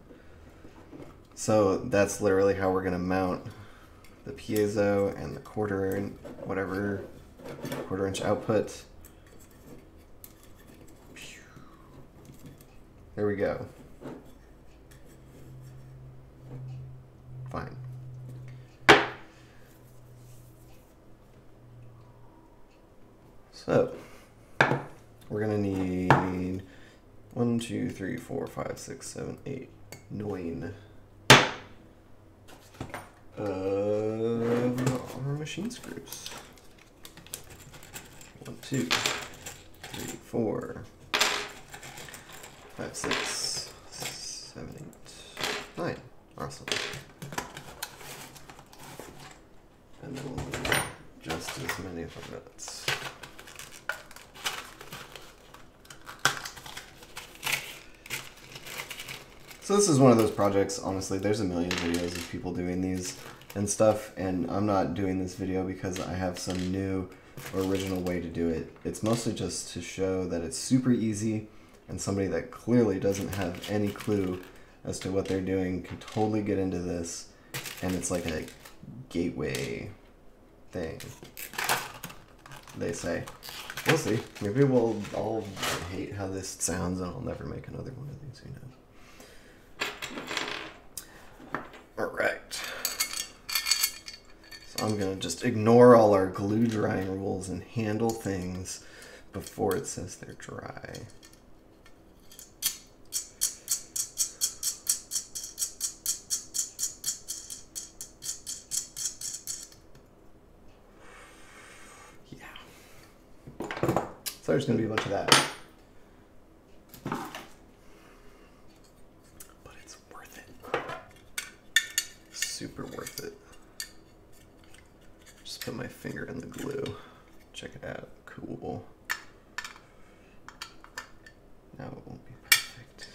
So that's literally how we're going to mount the piezo and the 1/4 inch output. There we go. Fine. So, we're going to need 1, 2, 3, 4, 5, 6, 7, 8, 9 of our machine screws. 1, 2, 3, 4, 5, 6, 7, 8, 9. Awesome. And then we'll need just as many of our nuts. So this is one of those projects, honestly, there's a million videos of people doing these and stuff, and I'm not doing this video because I have some new or original way to do it. It's mostly just to show that it's super easy, and somebody that clearly doesn't have any clue as to what they're doing can totally get into this, and it's like a gateway thing, they say. We'll see. Maybe we'll all hate how this sounds and I'll never make another one of these, who knows. Alright, so I'm going to just ignore all our glue drying rules and handle things before it says they're dry. So there's going to be a bunch of that. But it's worth it. Super worth it. Just put my finger in the glue. Check it out. Cool. Now it won't be perfect.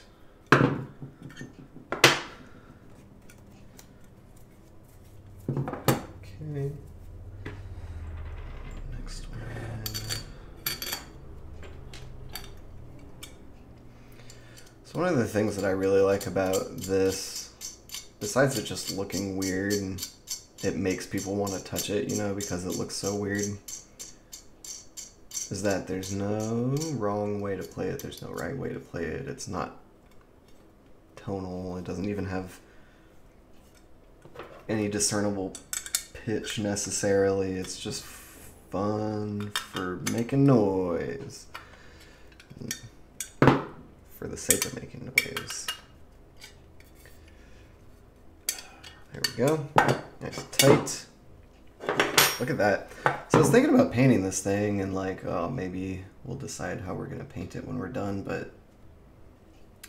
Okay. Next one. So one of the things that I really like about this, besides it just looking weird, it makes people want to touch it, you know, because it looks so weird, is that there's no wrong way to play it, there's no right way to play it, it's not tonal, it doesn't even have any discernible pitch necessarily, it's just fun for making noise, for the sake of making noise. There we go, nice and tight. Look at that. So I was thinking about painting this thing and like, oh, maybe we'll decide how we're gonna paint it when we're done, but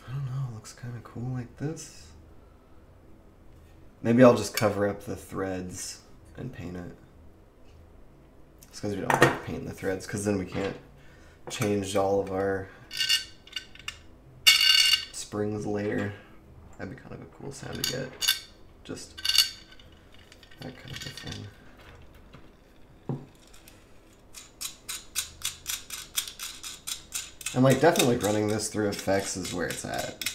I don't know, it looks kind of cool like this. Maybe I'll just cover up the threads and paint it. It's because we don't like painting the threads, because then we can't change all of our springs later. That'd be kind of a cool sound to get. Just that kind of a thing. And like definitely running this through effects is where it's at.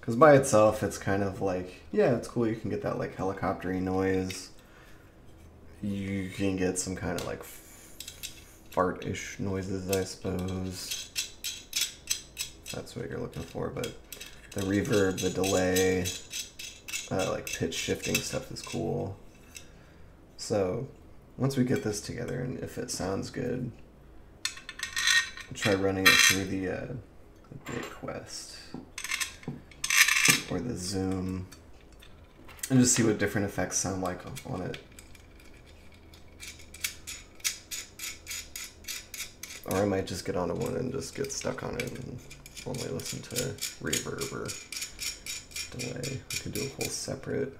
Because by itself it's kind of like, yeah, it's cool, you can get that like helicoptery noise. You can get some kind of like fart-ish noises, I suppose. That's what you're looking for, but the reverb, the delay, like pitch shifting stuff is cool. So once we get this together and if it sounds good, try running it through the Big Quest or the Zoom and just see what different effects sound like on it. Or I might just get onto one and just get stuck on it and only listen to reverb or delay. I could do a whole separate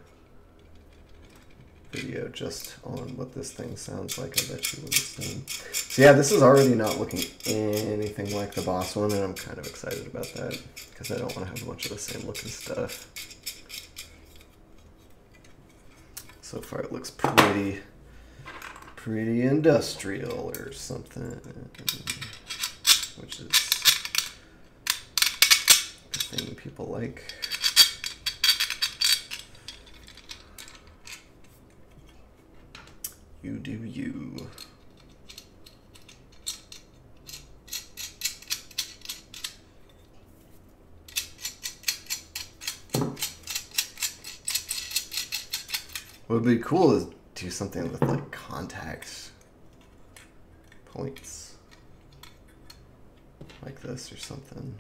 video just on what this thing sounds like. I bet you would have seen. So yeah, this is already not looking anything like the Boss one, and I'm kind of excited about that because I don't want to have a bunch of the same looking stuff. So far it looks pretty industrial or something, which is the thing people like. You do you. What would be cool is do something with like contacts, points, like this or something.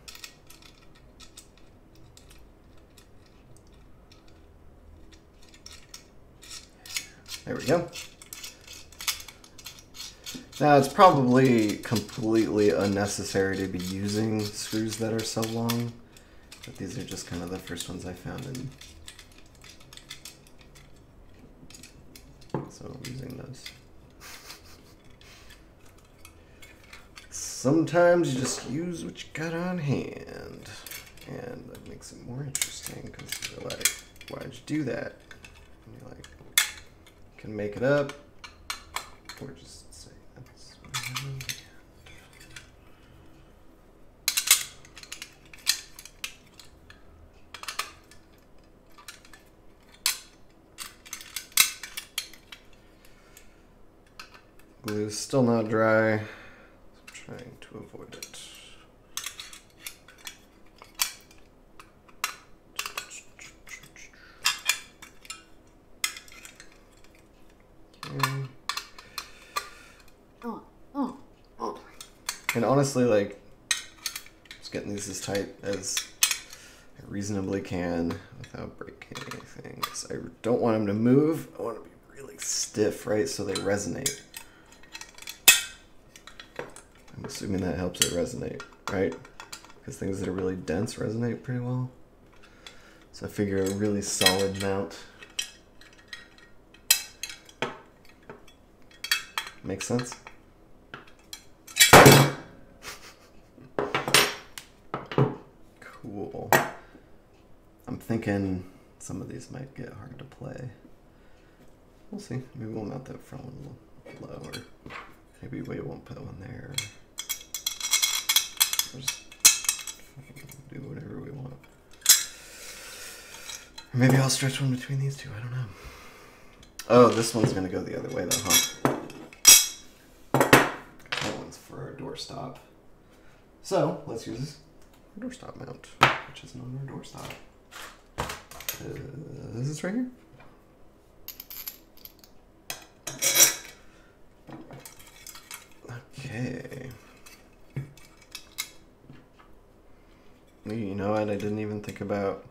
There we go. Now, it's probably completely unnecessary to be using screws that are so long, but these are just kind of the first ones I found, and so I'm using those. Sometimes you just use what you got on hand, and that makes it more interesting, because you're like, why'd you do that? And you're like, you can make it up, or just glue's still not dry. I'm trying to avoid it. Okay. And honestly, like, just getting these as tight as I reasonably can without breaking anything. Because I don't want them to move. I want them to be really stiff, right? So they resonate. I'm assuming that helps it resonate, right? Because things that are really dense resonate pretty well. So I figure a really solid mount. Makes sense? Cool. I'm thinking some of these might get hard to play. We'll see. Maybe we'll mount that front one lower. Maybe we won't put one there. We'll just do whatever we want. Or maybe I'll stretch one between these two. I don't know. Oh, this one's going to go the other way though, huh? That one's for our doorstop. So let's use this doorstop mount, which is not our doorstop. Is this right here? Okay. You know what? I didn't even think about.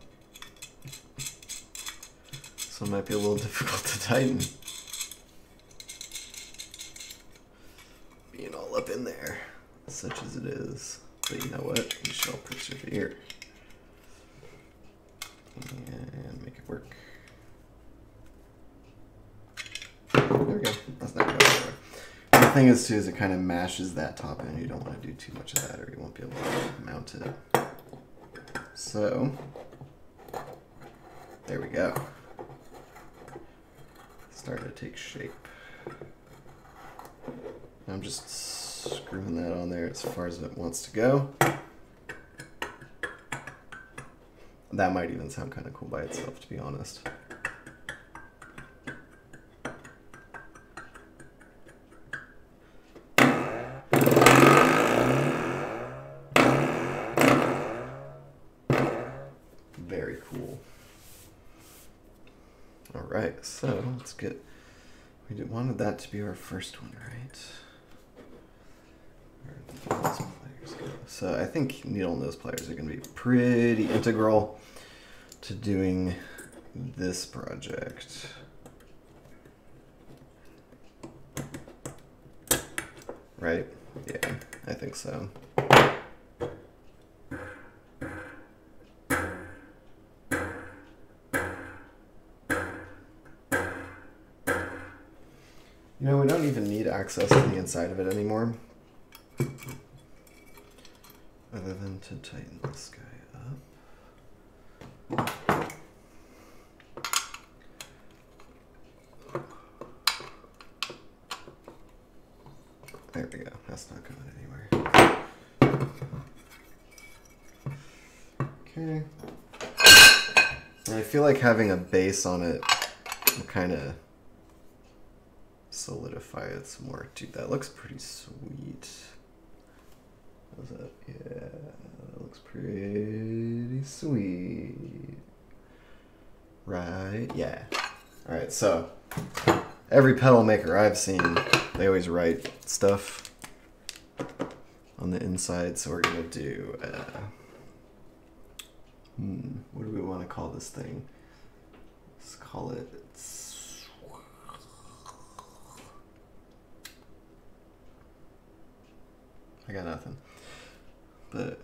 So it might be a little difficult to tighten. Being all up in there, such as it is. But you know what? We shall persevere. And make it work. There we go. That's not going anywhere. The thing is too is it kind of mashes that top end. You don't want to do too much of that or you won't be able to mount it. So there we go. Starting to take shape. I'm just screwing that on there as far as it wants to go. That might even sound kind of cool by itself, to be honest. Very cool. All right, so let's get, we wanted that to be our first one, right? Where did those pliers go? So I think needle nose pliers are going to be pretty integral to doing this project. Right? Yeah, I think so. You know, we don't even need access to the inside of it anymore. Other than to tighten this guy up. There we go. That's not going anywhere. Okay. And I feel like having a base on it will kind of solidify it some more. Dude, that looks pretty sweet. How's that? Yeah, that looks pretty sweet. Right? Yeah. Alright, so every pedal maker I've seen, they always write stuff on the inside. So we're gonna do what do we want to call this thing? Let's call it I got nothing, but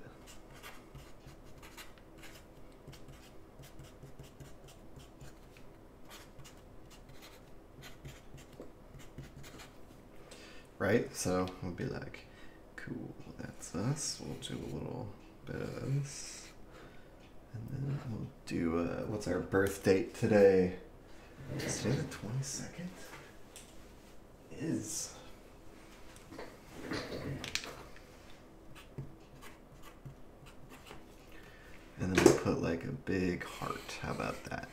right, so we'll be like, cool, that's us. We'll do a little bit of this, and then we'll do, what's our birth date today? It's today the 22nd? Is... And then we'll put like a big heart. How about that?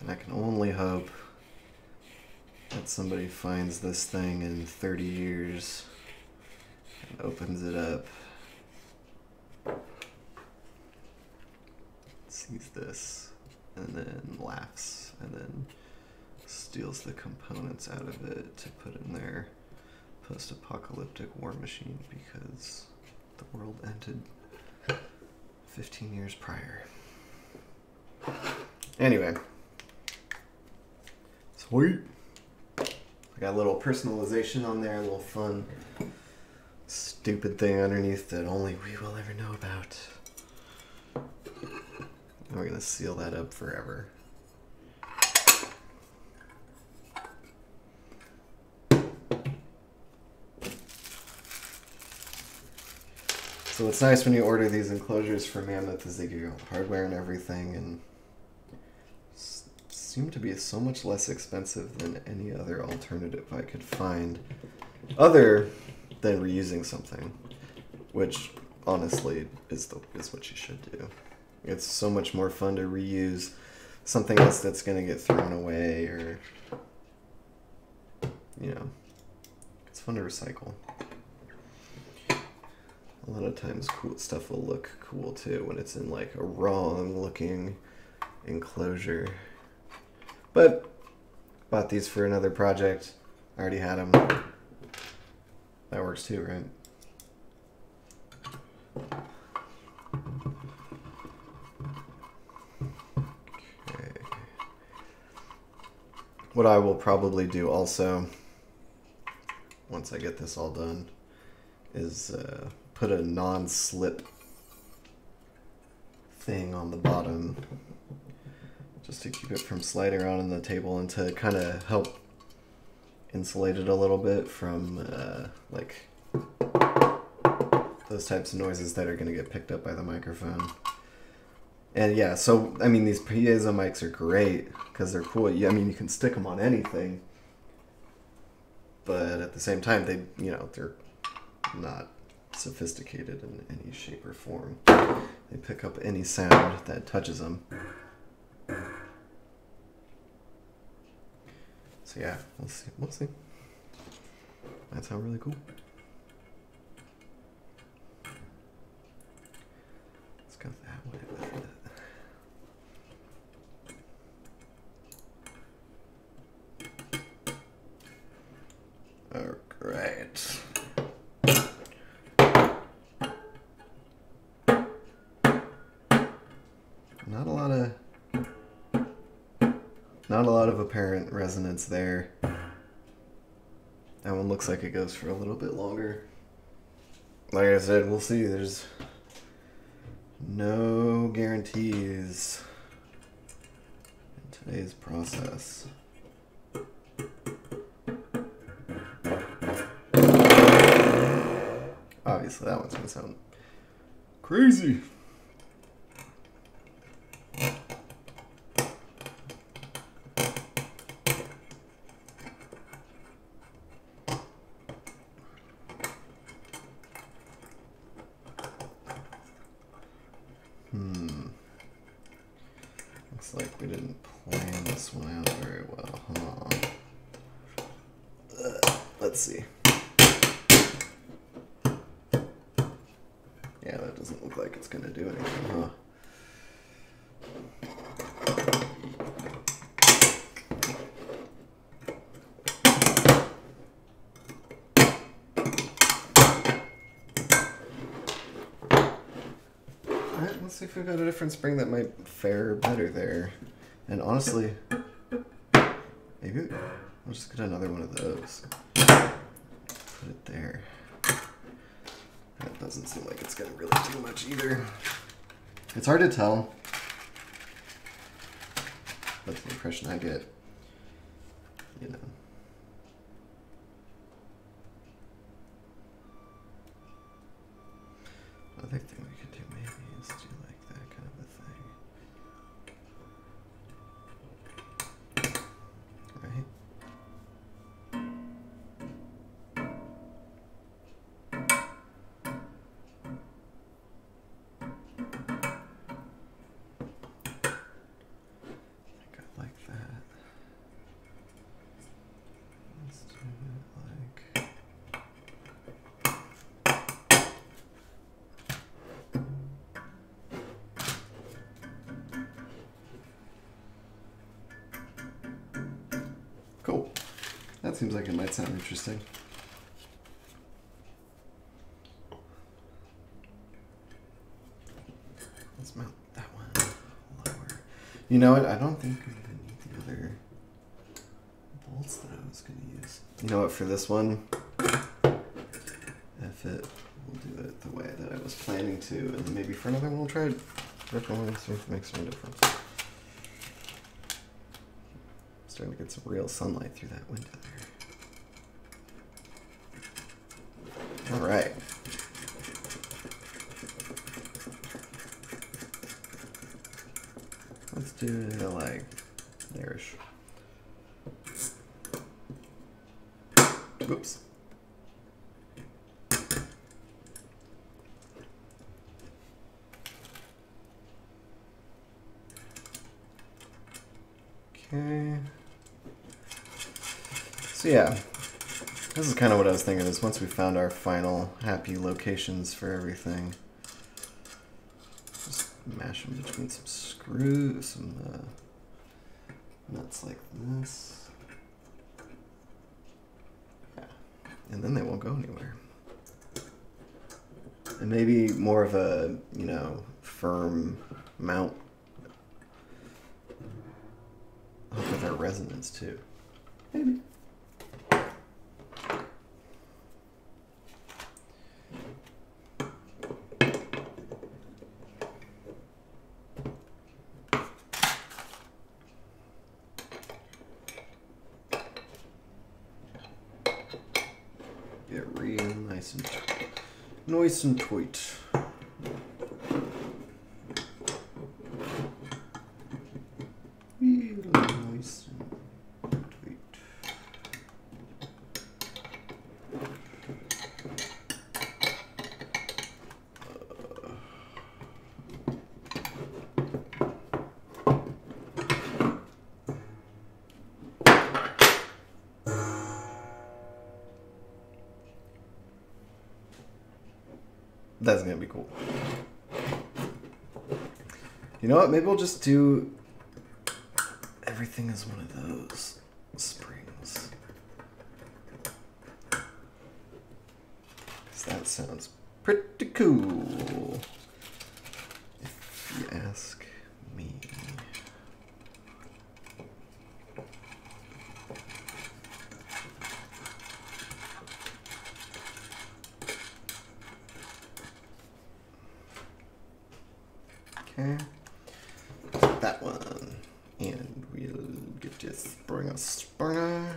And I can only hope that somebody finds this thing in 30 years and opens it up. Sees this and then laughs and then steals the components out of it to put in their post-apocalyptic war machine because the world ended 15 years prior. Anyway. Sweet. I got a little personalization on there, a little fun, stupid thing underneath that only we will ever know about. And we're gonna seal that up forever. So what's nice when you order these enclosures for Mammoth is they give you all the hardware and everything, and seem to be so much less expensive than any other alternative I could find, other than reusing something, which honestly is what you should do. It's so much more fun to reuse something else that's going to get thrown away, or, you know, it's fun to recycle. A lot of times cool stuff will look cool too when it's in like a wrong looking enclosure. But bought these for another project. I already had them. That works too, right? Okay. What I will probably do also, once I get this all done, is put a non-slip thing on the bottom, just to keep it from sliding around on the table and to kind of help insulate it a little bit from like those types of noises that are going to get picked up by the microphone. And yeah, so I mean, these piezo mics are great because they're cool. I mean, you can stick them on anything, but at the same time, they, you know, they're not sophisticated in any shape or form. They pick up any sound that touches them. So yeah, we'll see. We'll see. That sounds really cool. Let's go that way with it. All right. Not a lot of apparent resonance there. That one looks like it goes for a little bit longer. Like I said, we'll see. There's no guarantees in today's process. Obviously, that one's gonna sound crazy. Let's see if we've got a different spring that might fare better there. And honestly, maybe I'll just get another one of those. Put it there. That doesn't seem like it's going to really do much either. It's hard to tell. That's the impression I get. You know. Another thing we could do maybe is do like that kind of a thing. Seems like it might sound interesting. Let's mount that one lower. You know what? I don't think we even need the other bolts that I was going to use. You know what? For this one, if it will do it the way that I was planning to, and maybe for another one we'll try to work on and see if it makes some difference. Starting to get some real sunlight through that window there. All right. Let's do it like there-ish. Whoops. Okay. So yeah, this is kind of what I was thinking is once we found our final happy locations for everything, just mash them between some screws, some nuts like this. Yeah, and then they won't go anywhere. And maybe more of a, you know, firm mount. Hope with our resonance too. Maybe. Get real nice and nice and tight. Real nice and That's gonna be cool. You know what? Maybe we'll just do everything as one of those springs. Because that sounds pretty cool. If you ask me. Okay, that one, and we'll get to spring a springer.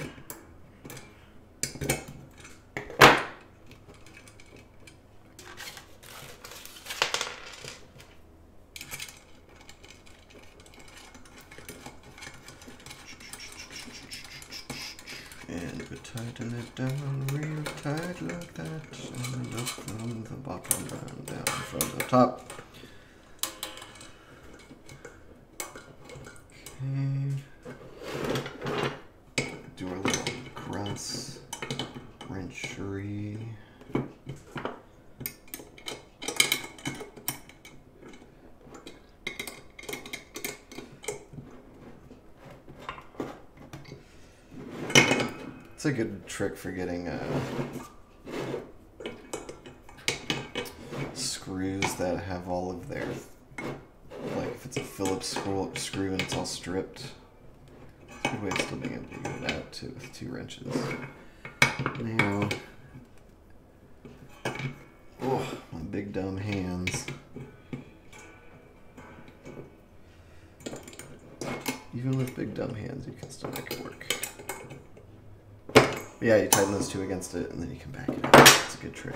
And we tighten it down real tight like that, and up from the bottom and down from the top. Do our little cross wrenchery. It's a good trick for getting screws that have all of their. If it's a Phillips screw and it's all stripped, it's a good way of still being able to get it out too, with two wrenches. Now, oh, my big dumb hands. Even with big dumb hands, you can still make it work. But yeah, you tighten those two against it and then you can back it up. It's a good trick.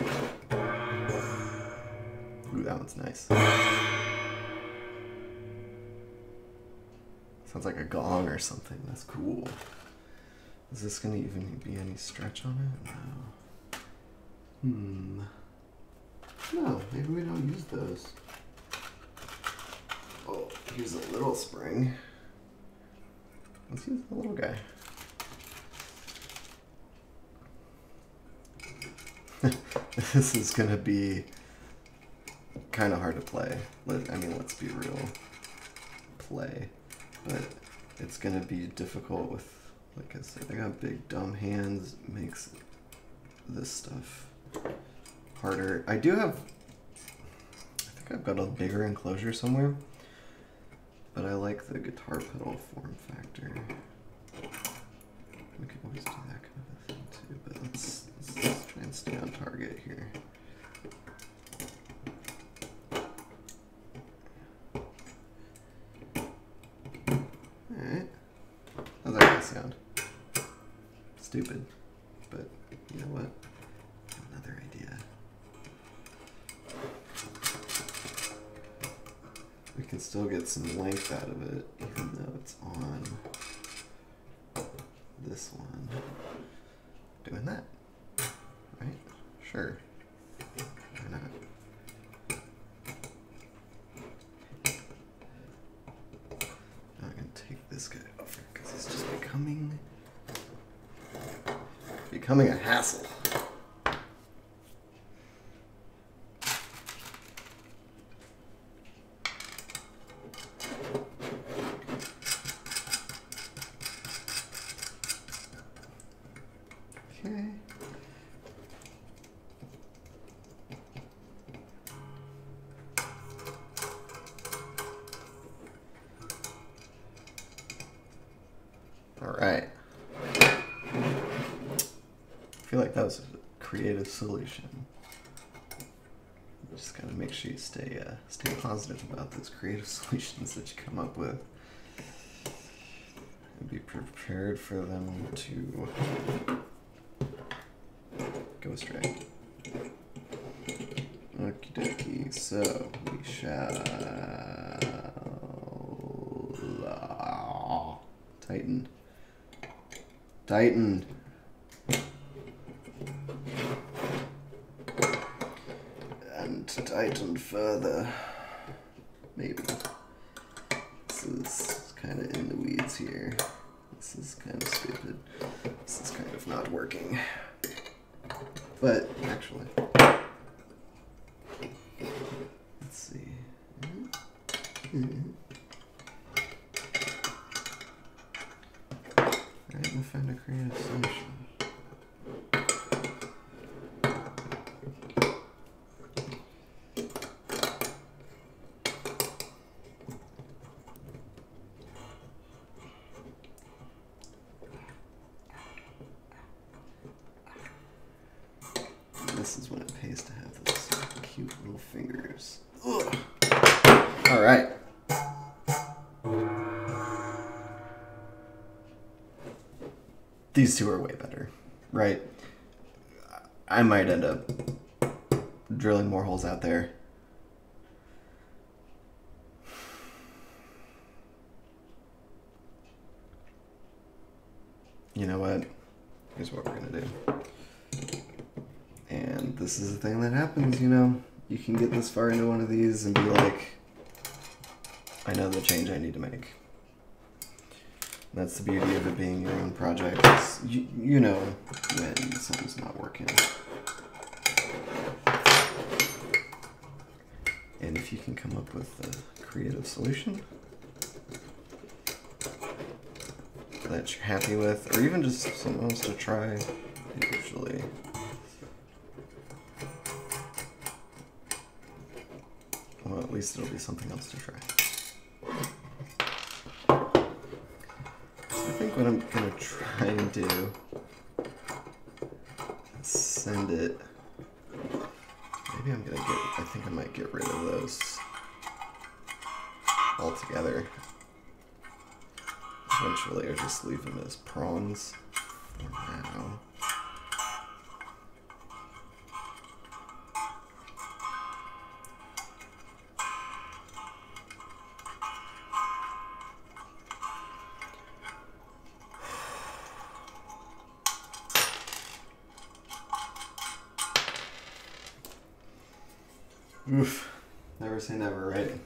Ooh, that one's nice. Sounds like a gong or something. That's cool. Is this going to even be any stretch on it? No. No, maybe we don't use those. Oh, here's a little spring. Let's use the little guy. This is going to be kind of hard to play. I mean, let's be real. Play. But it's going to be difficult with, like I said, I got big dumb hands, makes this stuff harder. I do have, I think I've got a bigger enclosure somewhere. But I like the guitar pedal form factor. We could always do that kind of a thing too, but let's try and stay on target here. Alright. How's that gonna sound? Stupid. But you know what? Another idea. We can still get some length out of it, even though it's on this one. Doing that, right? Sure. Why not? Now I'm gonna take this guy over because it's just becoming a hassle. Solution. You just gotta make sure you stay positive about those creative solutions that you come up with, and be prepared for them to go astray. Okie dokie. So we shall tighten. Tighten further, maybe. This is kind of in the weeds here. This is kind of stupid. This is kind of not working. But actually, let's see. All right, we'll find a creative solution. These two are way better, right? I might end up drilling more holes out there. You know what? Here's what we're gonna do. And this is the thing that happens, you know? You can get this far into one of these and be like, I know the change I need to make. That's the beauty of it being your own project. You know when something's not working. And if you can come up with a creative solution that you're happy with, or even just something else to try, usually. Well, at least it'll be something else to try. What I'm gonna try and do is send it. Maybe I'm gonna get, I think I might get rid of those altogether eventually, or just leave them as prongs for now. Oof, never say never, right?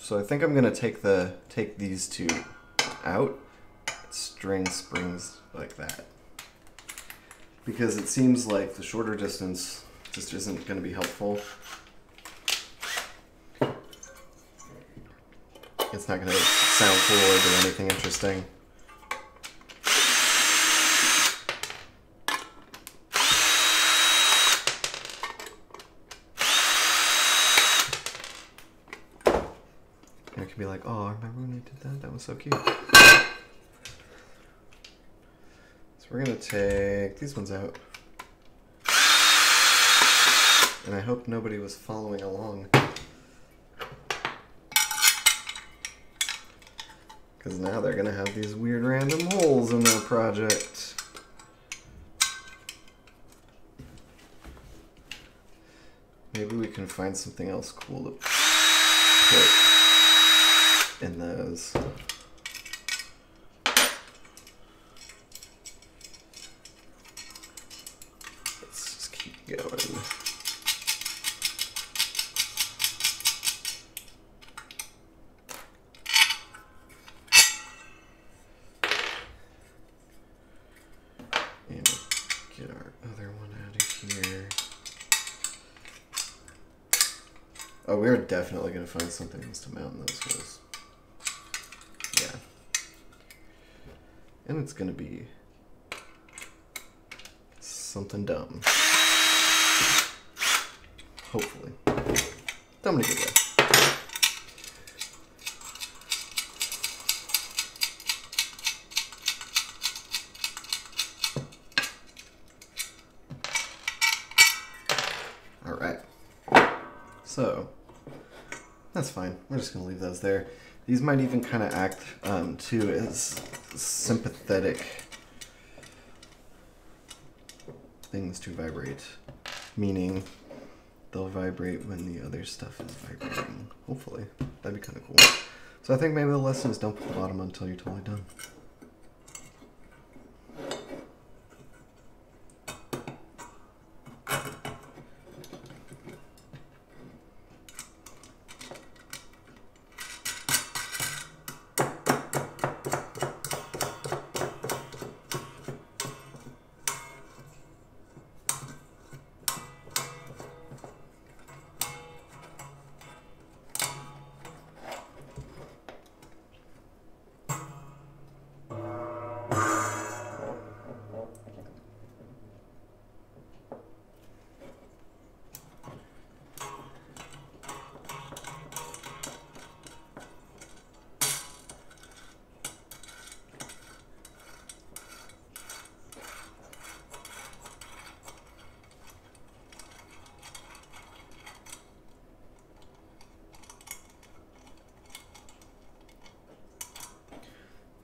So I think I'm gonna take these two out, string springs like that. Because it seems like the shorter distance just isn't going to be helpful. It's not going to sound forward or anything interesting. And it could be like, oh, my roommate did that? That was so cute. So we're going to take these ones out. And I hope nobody was following along, because now they're going to have these weird random holes in their project. Maybe we can find something else cool to put in those. Let's just keep going. We're definitely going to find something else to mount in those holes. Yeah. And it's going to be something dumb. Hopefully. Dumb in a good way. Alright. So. That's fine. We're just going to leave those there. These might even kind of act, too, as sympathetic things to vibrate. Meaning, they'll vibrate when the other stuff is vibrating. Hopefully. That'd be kind of cool. So I think maybe the lesson is don't put the bottom until you're totally done.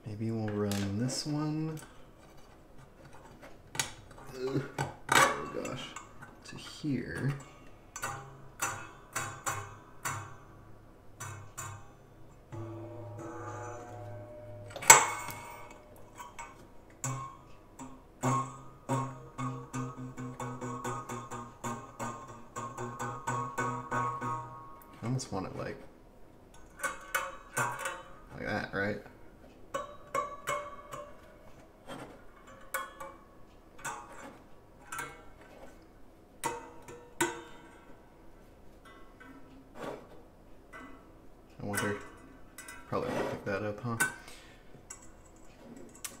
Maybe we'll run this one. Ugh. Oh gosh. To here. I almost want it like that, right?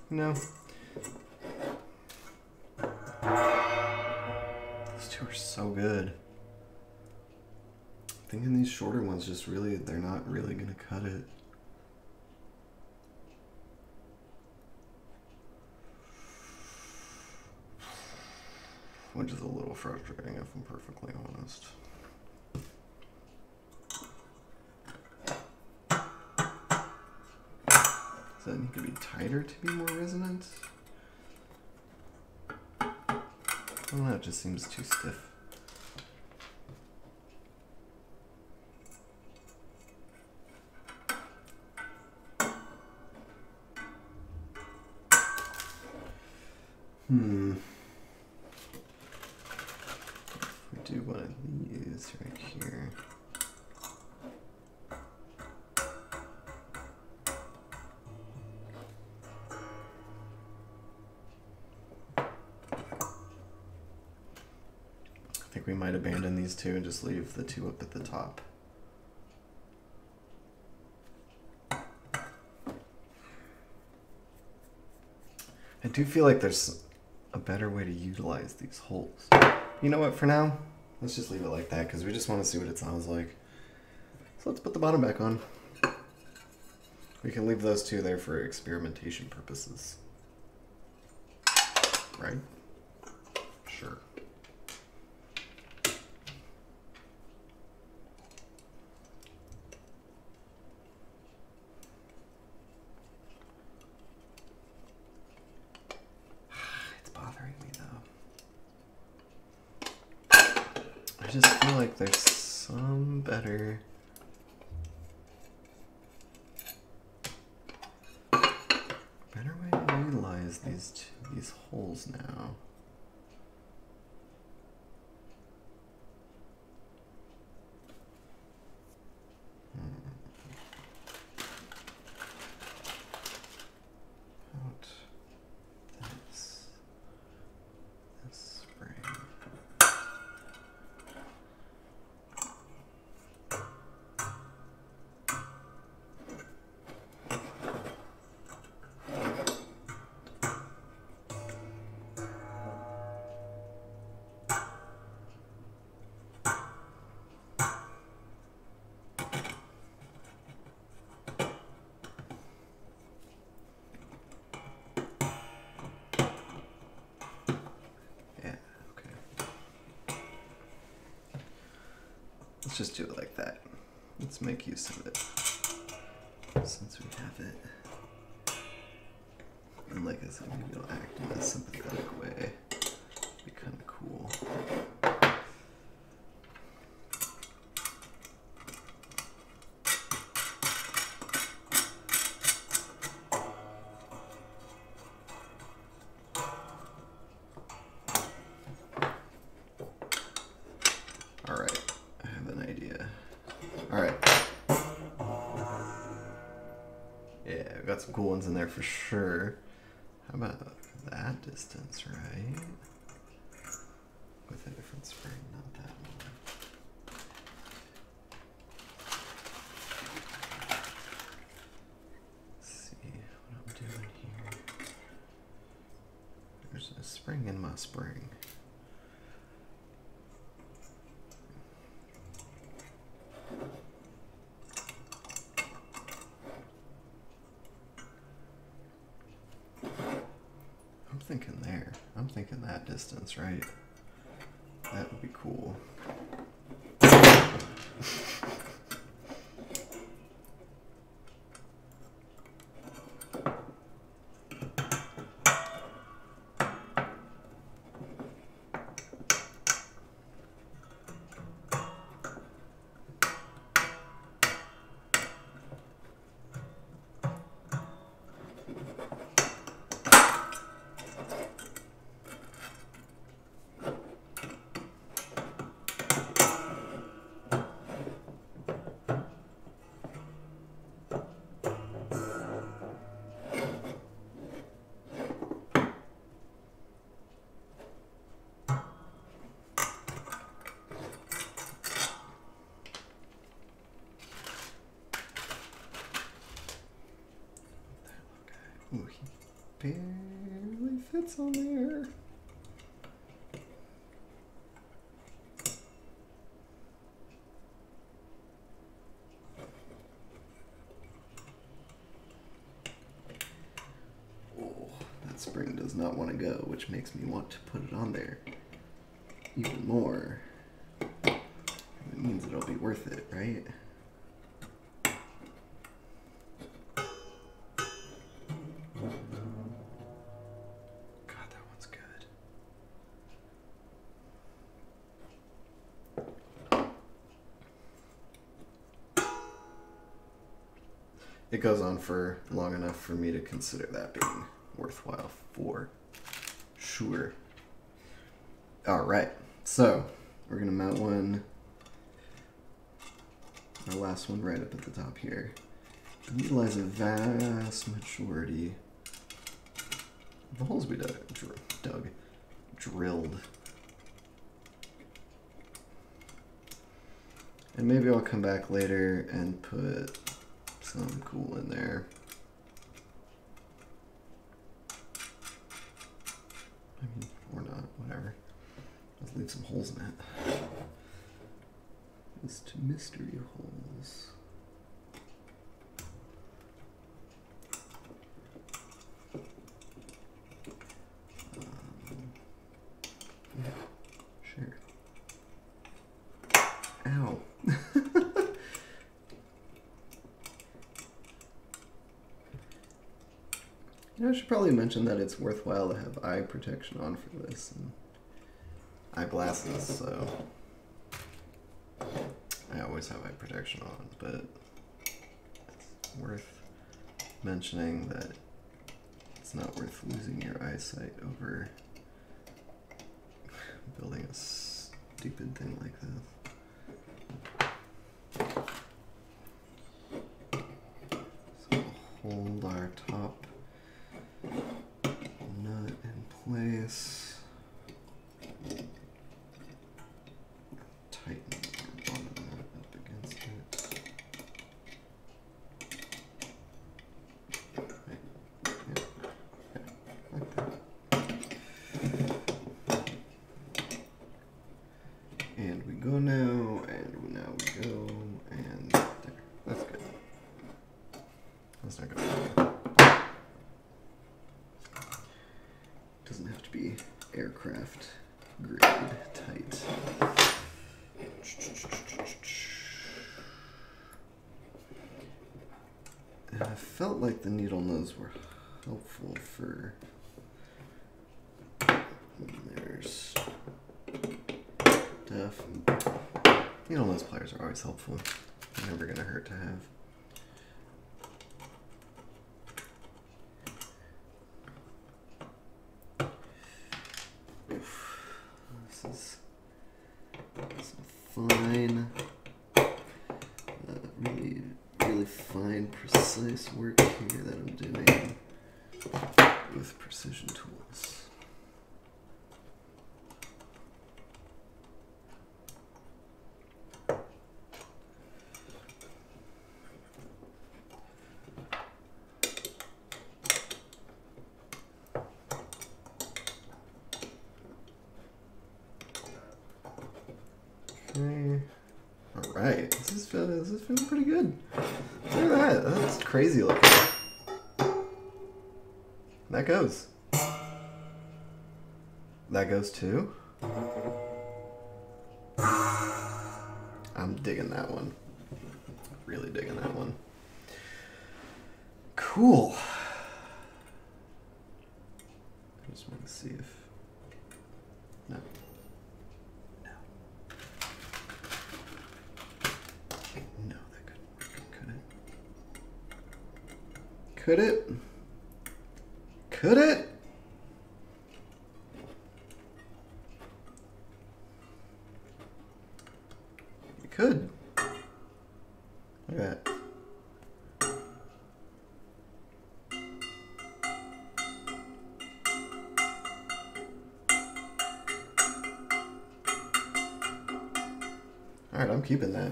No. These two are so good. I'm thinking these shorter ones just really, they're not really gonna cut it. Which is a little frustrating if I'm perfectly honest. Does that need to be tighter to be more resonant? I don't know, it just seems too stiff. If we do one of these right here. We might abandon these two and just leave the two up at the top. I do feel like there's a better way to utilize these holes. You know what, for now, let's just leave it like that because we just want to see what it sounds like. So let's put the bottom back on. We can leave those two there for experimentation purposes. Right? Sure. It's bothering me though. I just feel like there's some better... these holes now. This spring. Let's just do it like that. Let's make use of it since we have it. And like I said, maybe it'll act in a sympathetic way. It'd be kind of cool. Cool ones in there for sure. How about that distance, right? With a different spring, not that one. Let's see what I'm doing here. There's a spring in my spring. Distance, right? That would be cool. Ooh, he barely fits on there. Oh, that spring does not want to go, which makes me want to put it on there even more. It means it'll be worth it, right? It goes on for long enough for me to consider that being worthwhile for sure. All right, so we're gonna mount one, our last one right up at the top here. Utilize a vast majority of the holes we drilled. And maybe I'll come back later and put something cool in there. leave some holes in that. Just mystery holes. Yeah, sure. Ow. You know, I should probably mention that it's worthwhile to have eye protection on for this, and eyeglasses, so I always have eye protection on, but it's worth mentioning that it's not worth losing your eyesight over building a stupid thing like this. Hold our top nut in place. Tighten the bottom nut up against it. Right. Yeah. Like that. And we go now, and now we go, and there. That's good. That's not good. Doesn't have to be aircraft grade tight. And I felt like the needle nose were helpful for there's stuff. Needle nose pliers are always helpful. They're never gonna hurt to have. Work here that I'm doing with precision tools. Okay. All right. This is feeling pretty good. Look at that, that's crazy looking. That goes. That goes too. I'm digging that one. Really digging that one. Cool. I just want to see if... No. Could it? Could it? It could. Look at that. All right, I'm keeping that.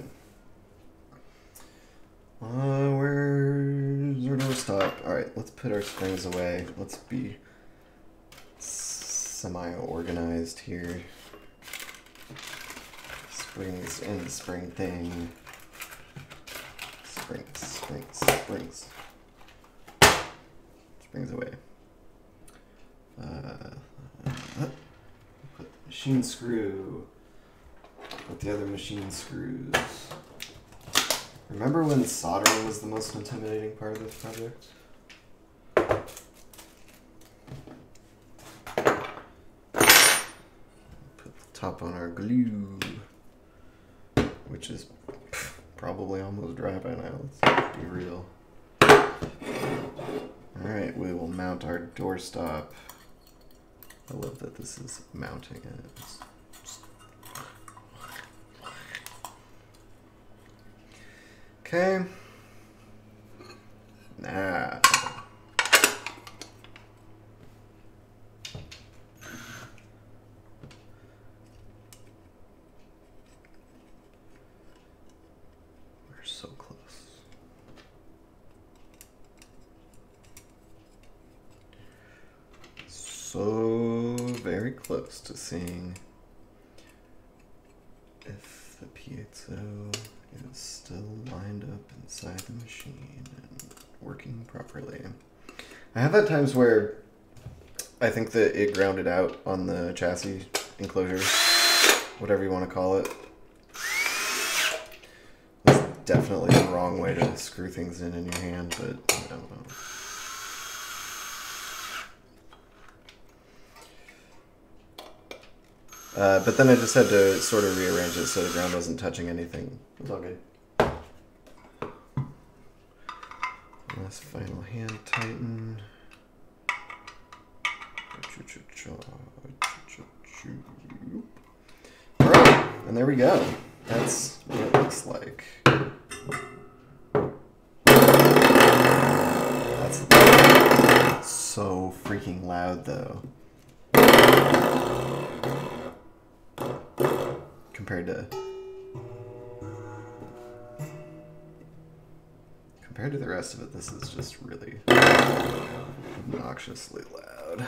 Let's put our springs away. Let's be semi-organized here. Springs in the spring thing. Springs, springs, springs. Springs away. Put the machine screw. Put the other machine screws. Remember when soldering was the most intimidating part of this project? Top on our glue, which is probably almost dry by now, let's be real. Alright, we will mount our doorstop. I love that this is mounting it. Okay. Nah. So very close to seeing piezo is still lined up inside the machine and working properly. I have had times where I think that it grounded out on the chassis enclosure, whatever you want to call it. That's definitely the wrong way to screw things in your hand, but I don't know. But then I just had to sort of rearrange it so the ground wasn't touching anything. It's all good. Last final hand tighten. All right, and there we go. That's what it looks like. That's so freaking loud, though. Compared to the rest of it, this is just really obnoxiously loud.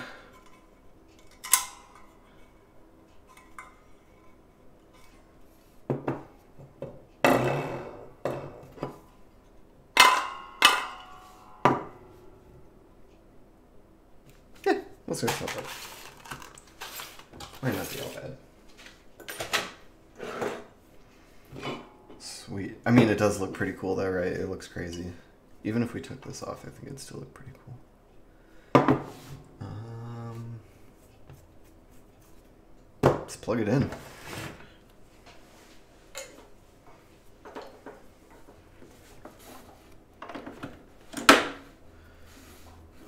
Yeah, we'll see what's up. Might not be all bad. Sweet. I mean, it does look pretty cool though, right? It looks crazy. Even if we took this off, I think it'd still look pretty cool. Let's plug it in.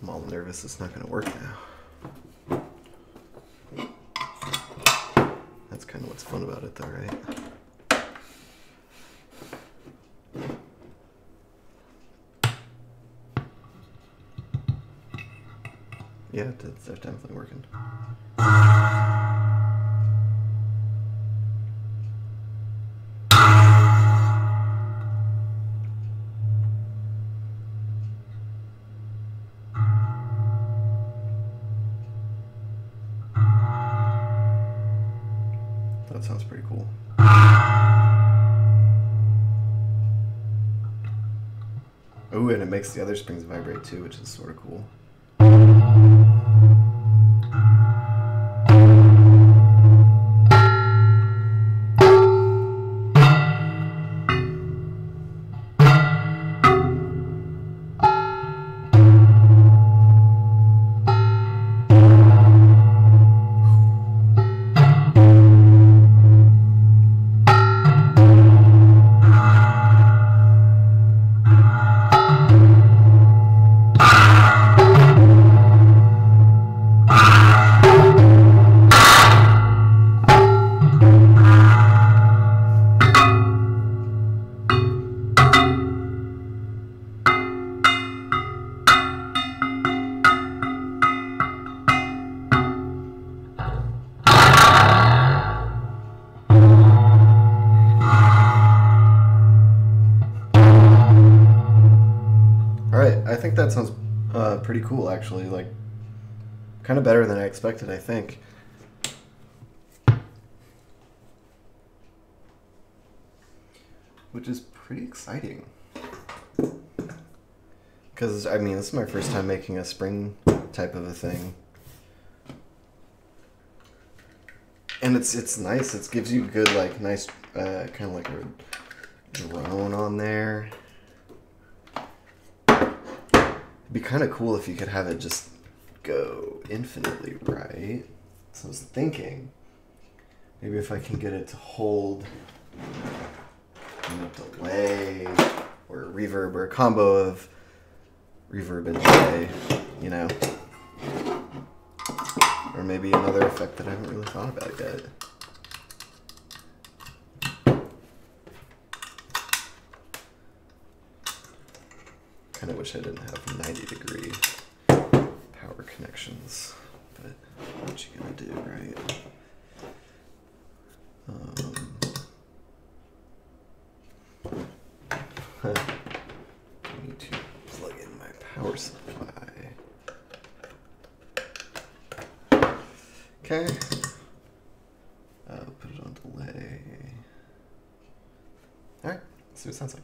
I'm all nervous it's not gonna work now. That's kind of what's fun about it though, right? Yeah, they're definitely working. That sounds pretty cool. Oh, and it makes the other springs vibrate too, which is sort of cool. That sounds pretty cool, actually. Like, kind of better than I expected, I think. Which is pretty exciting. Because, I mean, this is my first time making a spring type of a thing. And it's nice. It gives you good, like, nice, kind of like a drone on there. It'd be kind of cool if you could have it just go infinitely right. So I was thinking, maybe if I can get it to hold a delay or a reverb or a combo of reverb and delay, you know, or maybe another effect that I haven't really thought about yet. I wish I didn't have 90-degree power connections, but what you gonna do, right? I need to plug in my power supply. Okay. Put it on delay. it sounds like.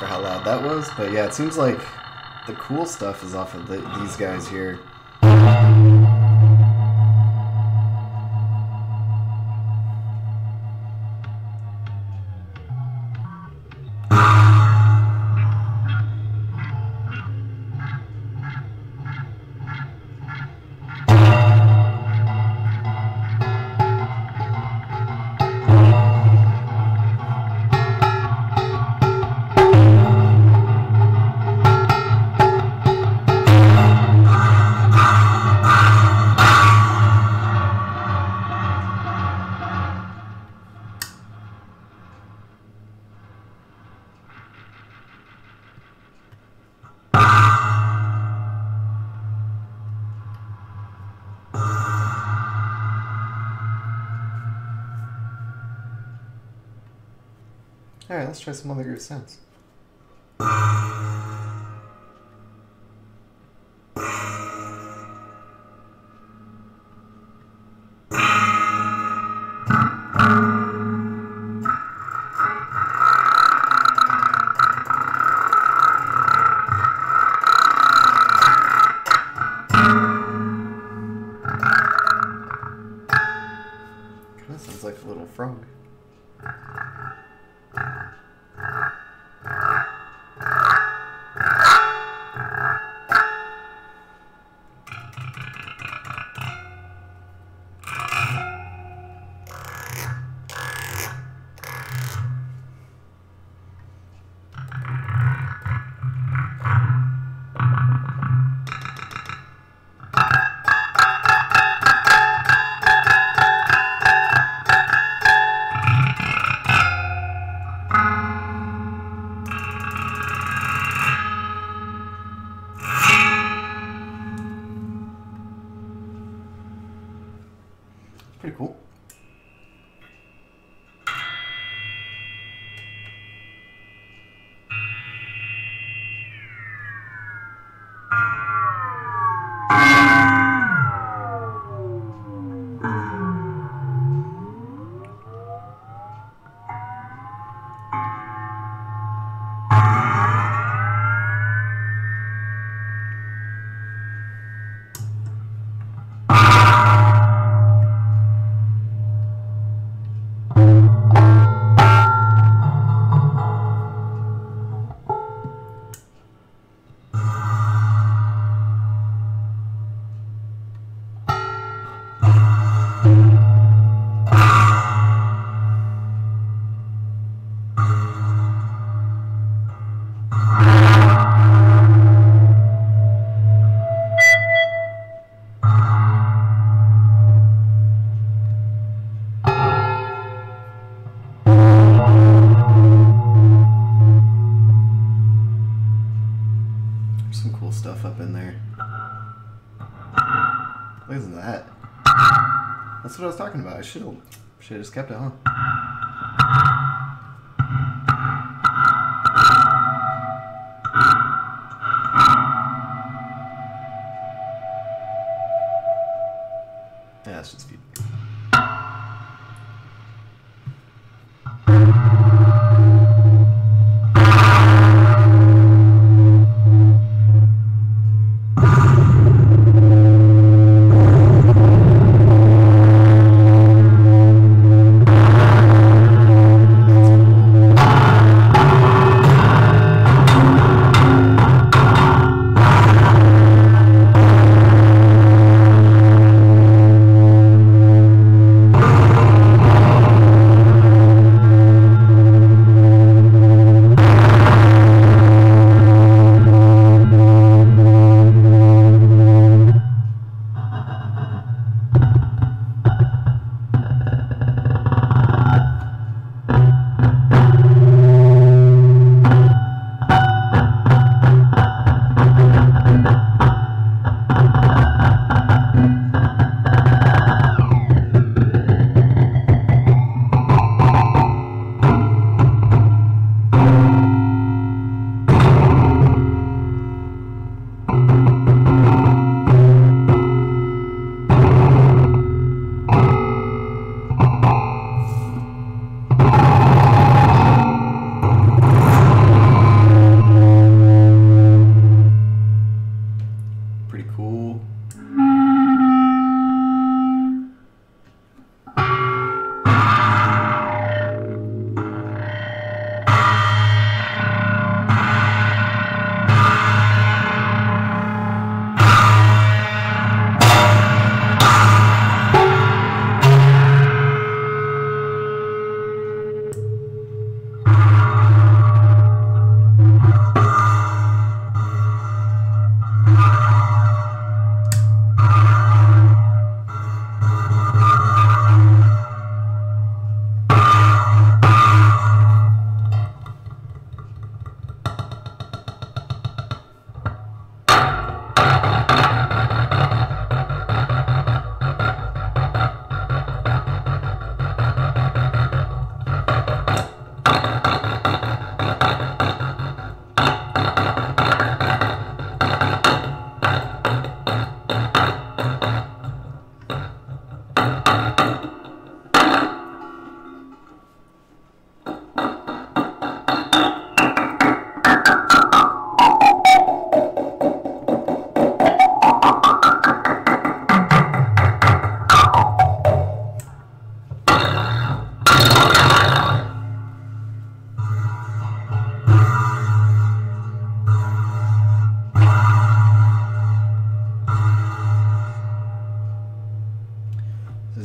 For how loud that was, but yeah, it seems like the cool stuff is off of these guys here. Alright, let's try some other groove sounds. Kinda sounds like a little frog. Look at that. That's what I was talking about. I should have just kept it, huh? Yeah, that's just feedback.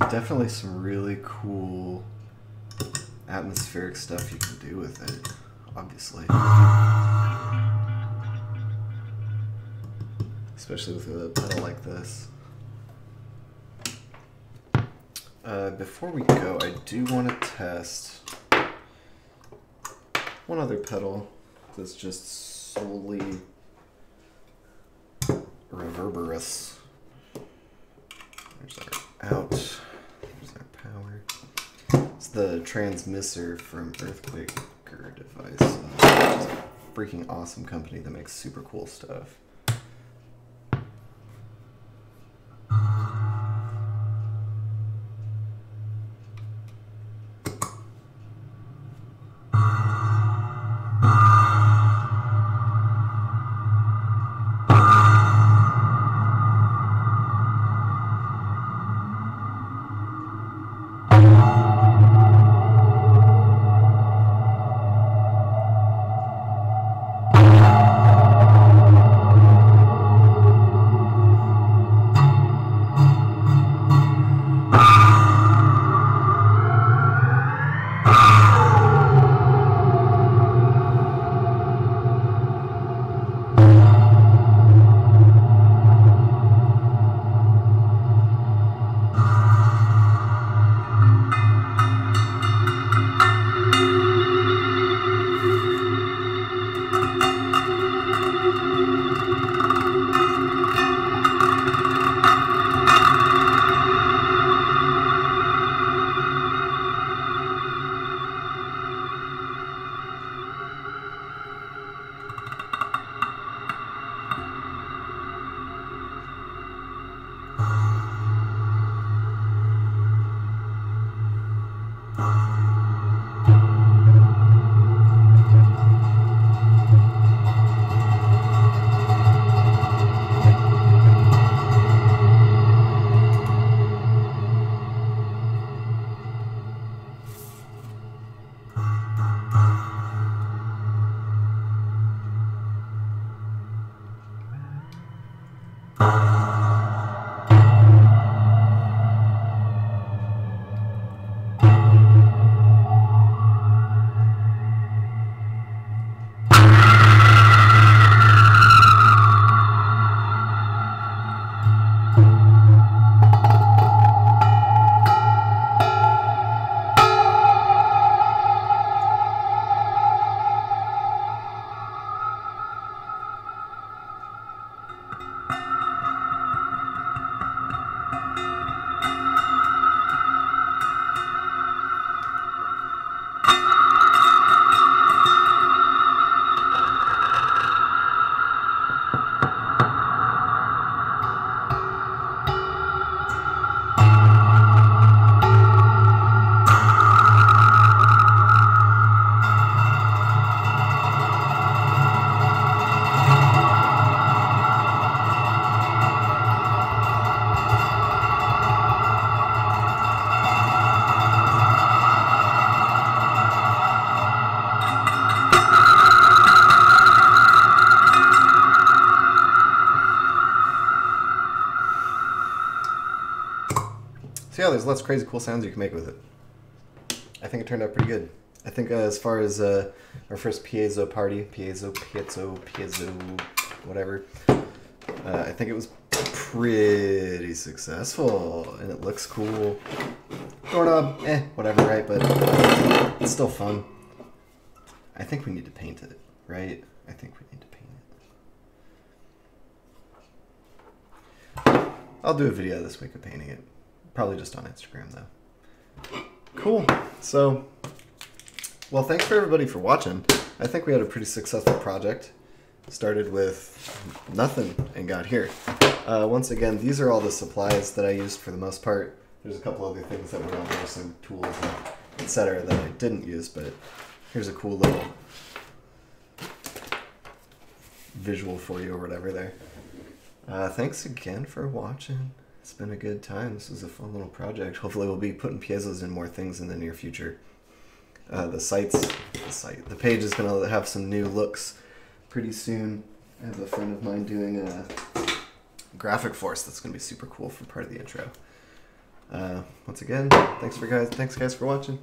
Definitely some really cool atmospheric stuff you can do with it, obviously. Especially with a pedal like this. Before we go, I do want to test one other pedal that's just solely reverberous. There's our out. The Transmisser from Earthquaker Devices, which is a freaking awesome company that makes super cool stuff. So yeah, there's lots of crazy cool sounds you can make with it. I think it turned out pretty good. I think as far as our first piezo party, piezo, whatever, I think it was pretty successful, and it looks cool. Doorknob, eh, whatever, right? But it's still fun. I think we need to paint it, right? I think we need to paint it. I'll do a video this week of painting it. Probably just on Instagram, though. Cool. So, well, thanks for everybody for watching. I think we had a pretty successful project. Started with nothing and got here. Once again, these are all the supplies that I used for the most part. There's a couple other things that were on there, some tools, etc. that I didn't use, but here's a cool little visual for you or whatever there. Thanks again for watching. It's been a good time. This was a fun little project. Hopefully we'll be putting piezos in more things in the near future. The page is going to have some new looks pretty soon. I have a friend of mine doing a graphic for us that's going to be super cool for part of the intro. Once again, thanks guys for watching.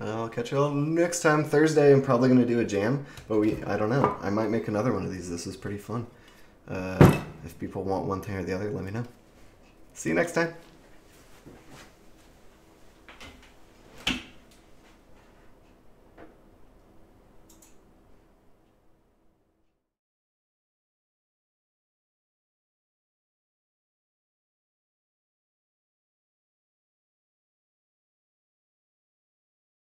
I'll catch you all next time. Thursday I'm probably going to do a jam, but I don't know. I might make another one of these. This is pretty fun. If people want one thing or the other, let me know. See you next time.